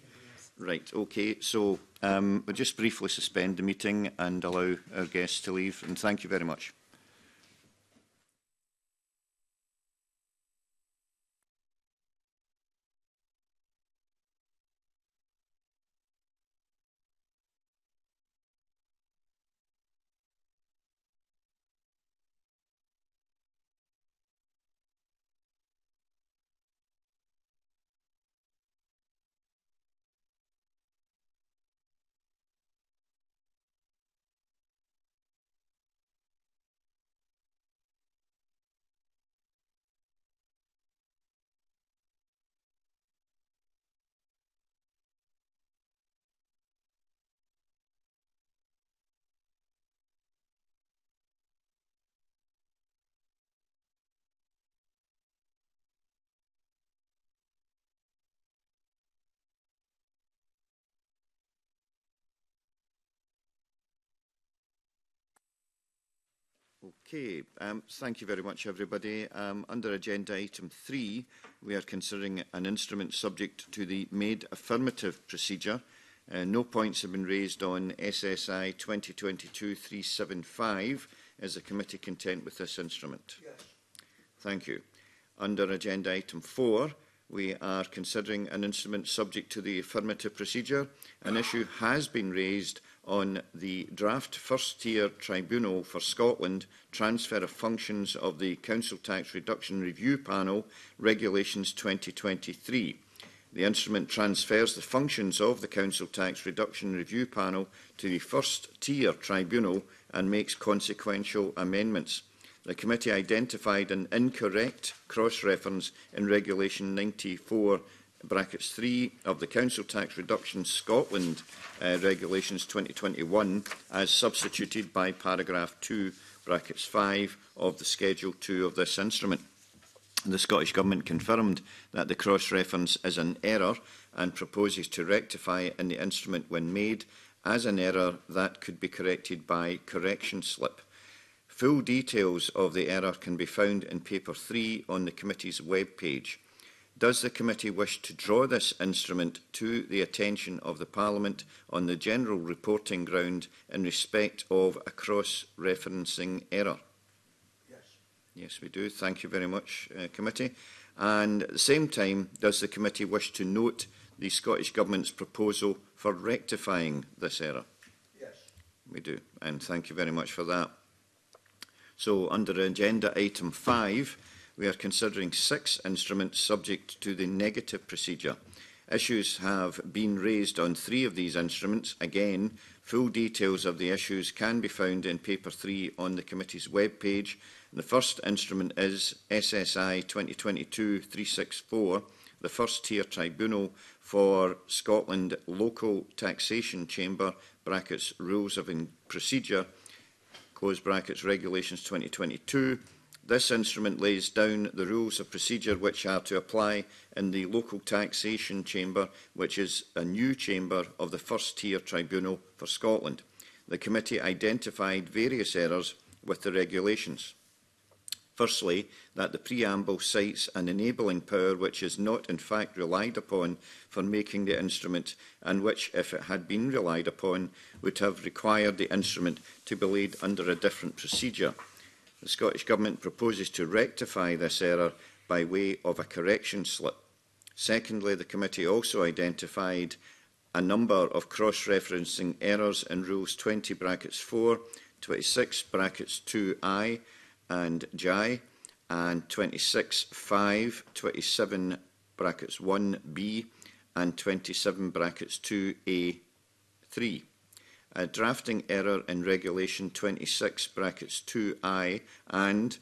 Right, okay, so um, we'll just briefly suspend the meeting and allow our guests to leave, and thank you very much. Okay, um, thank you very much, everybody. Um, under agenda item three, we are considering an instrument subject to the made affirmative procedure. Uh, no points have been raised on S S I twenty twenty-two three seventy-five. Is the committee content with this instrument? Yes. Thank you. Under agenda item four, we are considering an instrument subject to the affirmative procedure. An issue has been raised on the draft First-Tier Tribunal for Scotland transfer of functions of the Council Tax Reduction Review Panel Regulations twenty twenty-three. The instrument transfers the functions of the Council Tax Reduction Review Panel to the First-Tier Tribunal and makes consequential amendments. The committee identified an incorrect cross-reference in Regulation ninety-four brackets three of the Council Tax Reduction Scotland uh, Regulations twenty twenty-one as substituted by paragraph two brackets five of the Schedule two of this instrument. The Scottish Government confirmed that the cross-reference is an error and proposes to rectify in the instrument when made as an error that could be corrected by correction slip. Full details of the error can be found in Paper three on the committee's webpage. Does the committee wish to draw this instrument to the attention of the Parliament on the general reporting ground in respect of a cross-referencing error? Yes. Yes, we do. Thank you very much, uh, committee. And at the same time, does the committee wish to note the Scottish Government's proposal for rectifying this error? Yes. We do. And thank you very much for that. So, under agenda item five, we are considering six instruments subject to the negative procedure. Issues have been raised on three of these instruments. Again, full details of the issues can be found in Paper three on the committee's webpage. The first instrument is S S I twenty twenty-two three sixty-four, the First-Tier Tribunal for Scotland Local Taxation Chamber, brackets, Rules of Procedure, close brackets, Regulations twenty twenty-two. This instrument lays down the rules of procedure which are to apply in the Local Taxation Chamber, which is a new chamber of the First-Tier Tribunal for Scotland. The committee identified various errors with the regulations. Firstly, that the preamble cites an enabling power which is not in fact relied upon for making the instrument, and which, if it had been relied upon, would have required the instrument to be laid under a different procedure. The Scottish Government proposes to rectify this error by way of a correction slip. Secondly, the committee also identified a number of cross-referencing errors in Rules twenty brackets four, twenty-six brackets two I and J I, and twenty-six five, twenty-seven brackets one B, and twenty-seven brackets two A three. A drafting error in Regulation twenty-six brackets two I, and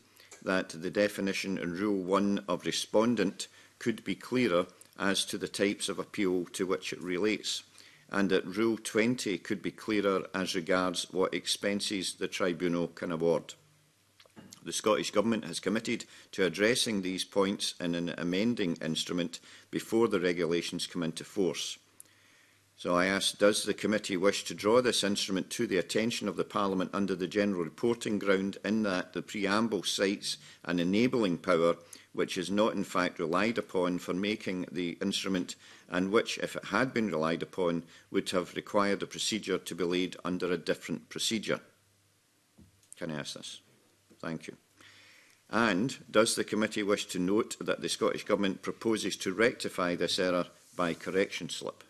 that the definition in Rule one of respondent could be clearer as to the types of appeal to which it relates, and that Rule twenty could be clearer as regards what expenses the tribunal can award. The Scottish Government has committed to addressing these points in an amending instrument before the regulations come into force. So I ask, does the committee wish to draw this instrument to the attention of the Parliament under the general reporting ground, in that the preamble cites an enabling power which is not in fact relied upon for making the instrument, and which, if it had been relied upon, would have required a procedure to be laid under a different procedure? Can I ask this? Thank you. And does the committee wish to note that the Scottish Government proposes to rectify this error by correction slip?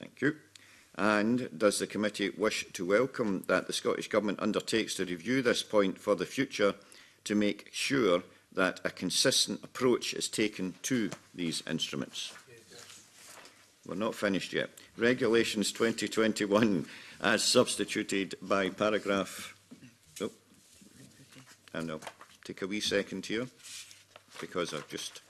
Thank you. And does the committee wish to welcome that the Scottish Government undertakes to review this point for the future to make sure that a consistent approach is taken to these instruments? Yes. We're not finished yet. Regulations twenty twenty-one, as substituted by paragraph... Oh, and I'll take a wee second here, because I've just...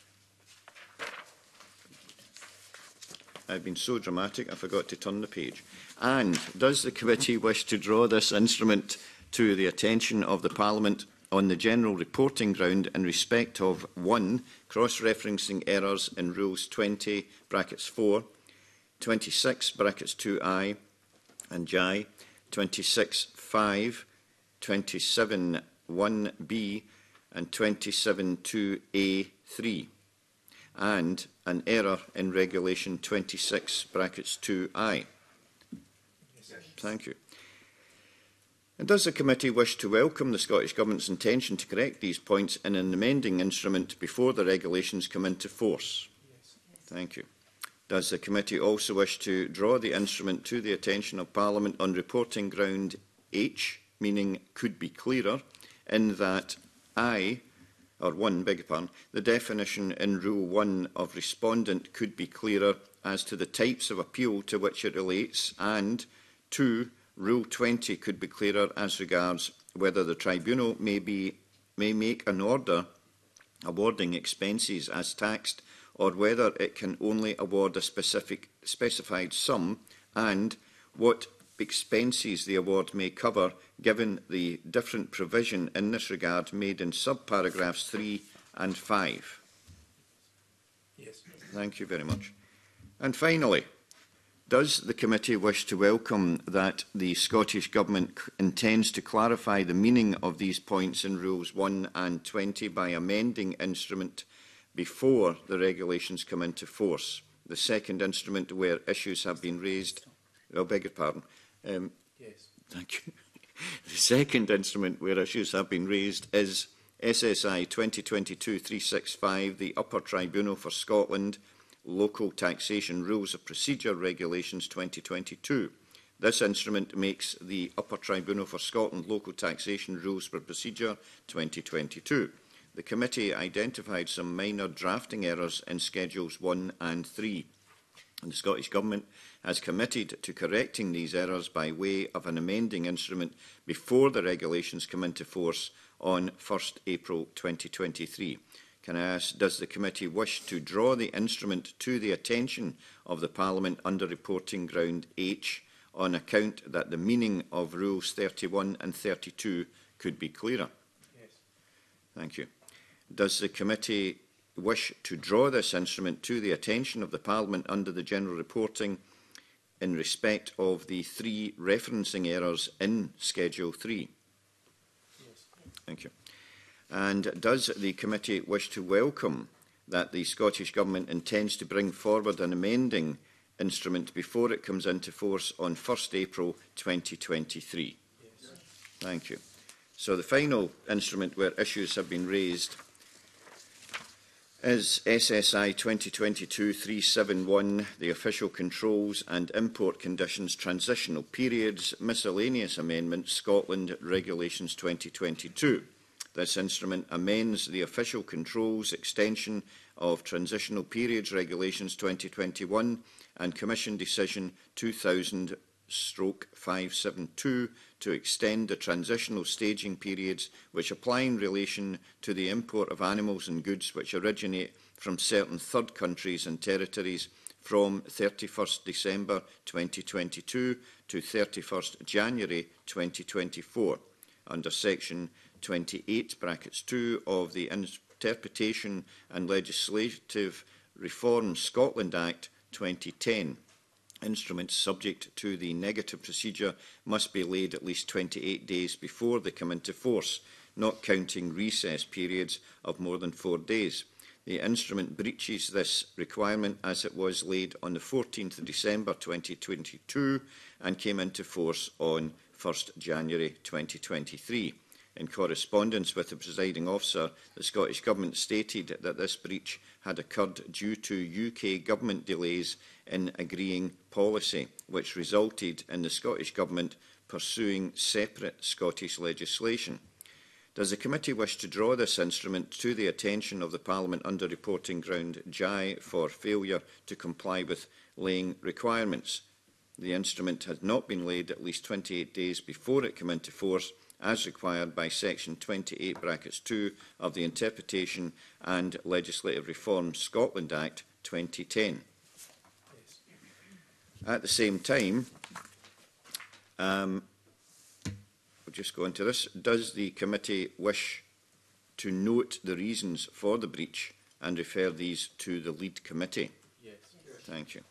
I've been so dramatic I forgot to turn the page. And does the committee wish to draw this instrument to the attention of the Parliament on the general reporting ground in respect of one cross-referencing errors in rules twenty brackets four, twenty-six brackets two i and J I, twenty-six five, twenty-seven one b and twenty-seven two a three, and an error in Regulation twenty-six brackets two i. Yes. Thank you. And does the committee wish to welcome the Scottish Government's intention to correct these points in an amending instrument before the regulations come into force? Yes. Thank you. Does the committee also wish to draw the instrument to the attention of Parliament on reporting ground H, meaning could be clearer, in that I, or one, beg your pardon, the definition in Rule one of respondent could be clearer as to the types of appeal to which it relates, and two, Rule twenty could be clearer as regards whether the tribunal may, be, may make an order awarding expenses as taxed, or whether it can only award a specific specified sum, and what expenses the award may cover, given the different provision in this regard made in subparagraphs three and five. Yes. Thank you very much. And finally, does the committee wish to welcome that the Scottish Government intends to clarify the meaning of these points in Rules one and twenty by amending instrument before the regulations come into force? The second instrument where issues have been raised... I beg your pardon. Um, yes. Thank you. The second instrument where issues have been raised is S S I twenty twenty-two three sixty-five, the Upper Tribunal for Scotland Local Taxation Rules of Procedure Regulations twenty twenty-two. This instrument makes the Upper Tribunal for Scotland Local Taxation Rules for Procedure twenty twenty-two. The committee identified some minor drafting errors in Schedules one and three. And the Scottish Government has committed to correcting these errors by way of an amending instrument before the regulations come into force on first April twenty twenty-three. Can I ask, does the committee wish to draw the instrument to the attention of the Parliament under reporting ground H, on account that the meaning of Rules thirty-one and thirty-two could be clearer? Yes. Thank you. Does the committee wish to draw this instrument to the attention of the Parliament under the general reporting in respect of the three referencing errors in Schedule three? Yes. Thank you. And does the committee wish to welcome that the Scottish Government intends to bring forward an amending instrument before it comes into force on first April twenty twenty-three? Yes. Thank you. So the final instrument where issues have been raised is S S I twenty twenty-two three seventy-one, the Official Controls and Import Conditions Transitional Periods Miscellaneous Amendment Scotland Regulations twenty twenty-two. This instrument amends the Official Controls Extension of Transitional Periods Regulations twenty twenty-one and Commission Decision two thousand five seventy-two to extend the transitional staging periods which apply in relation to the import of animals and goods which originate from certain third countries and territories from thirty-first December twenty twenty-two to thirty-first January twenty twenty-four, under Section twenty-eight brackets two of the Interpretation and Legislative Reform Scotland Act twenty ten. instruments subject to the negative procedure must be laid at least twenty-eight days before they come into force, not counting recess periods of more than four days. The instrument breaches this requirement as it was laid on the fourteenth of December twenty twenty-two and came into force on first of January twenty twenty-three. In correspondence with the presiding officer, the Scottish Government stated that this breach had occurred due to U K Government delays in agreeing policy, which resulted in the Scottish Government pursuing separate Scottish legislation. Does the committee wish to draw this instrument to the attention of the Parliament under reporting ground J I for failure to comply with laying requirements? The instrument had not been laid at least twenty-eight days before it came into force, as required by Section twenty-eight brackets two of the Interpretation and Legislative Reform Scotland Act twenty ten. At the same time, um, we'll just go into this. Does the committee wish to note the reasons for the breach and refer these to the lead committee? Yes. Thank you.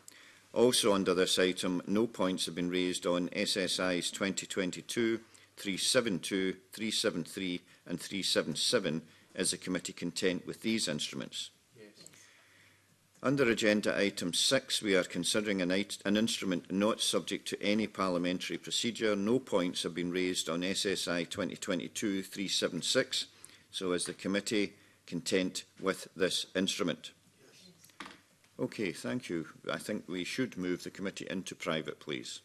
Also under this item, no points have been raised on S S Is twenty twenty-two, three seventy-two, three seventy-three and three seventy-seven. Is the committee content with these instruments? Yes. Under agenda item six, we are considering an, an instrument not subject to any parliamentary procedure. No points have been raised on S S I twenty twenty-two three seventy-six. So is the committee content with this instrument? Yes. Okay, thank you. I think we should move the committee into private, please.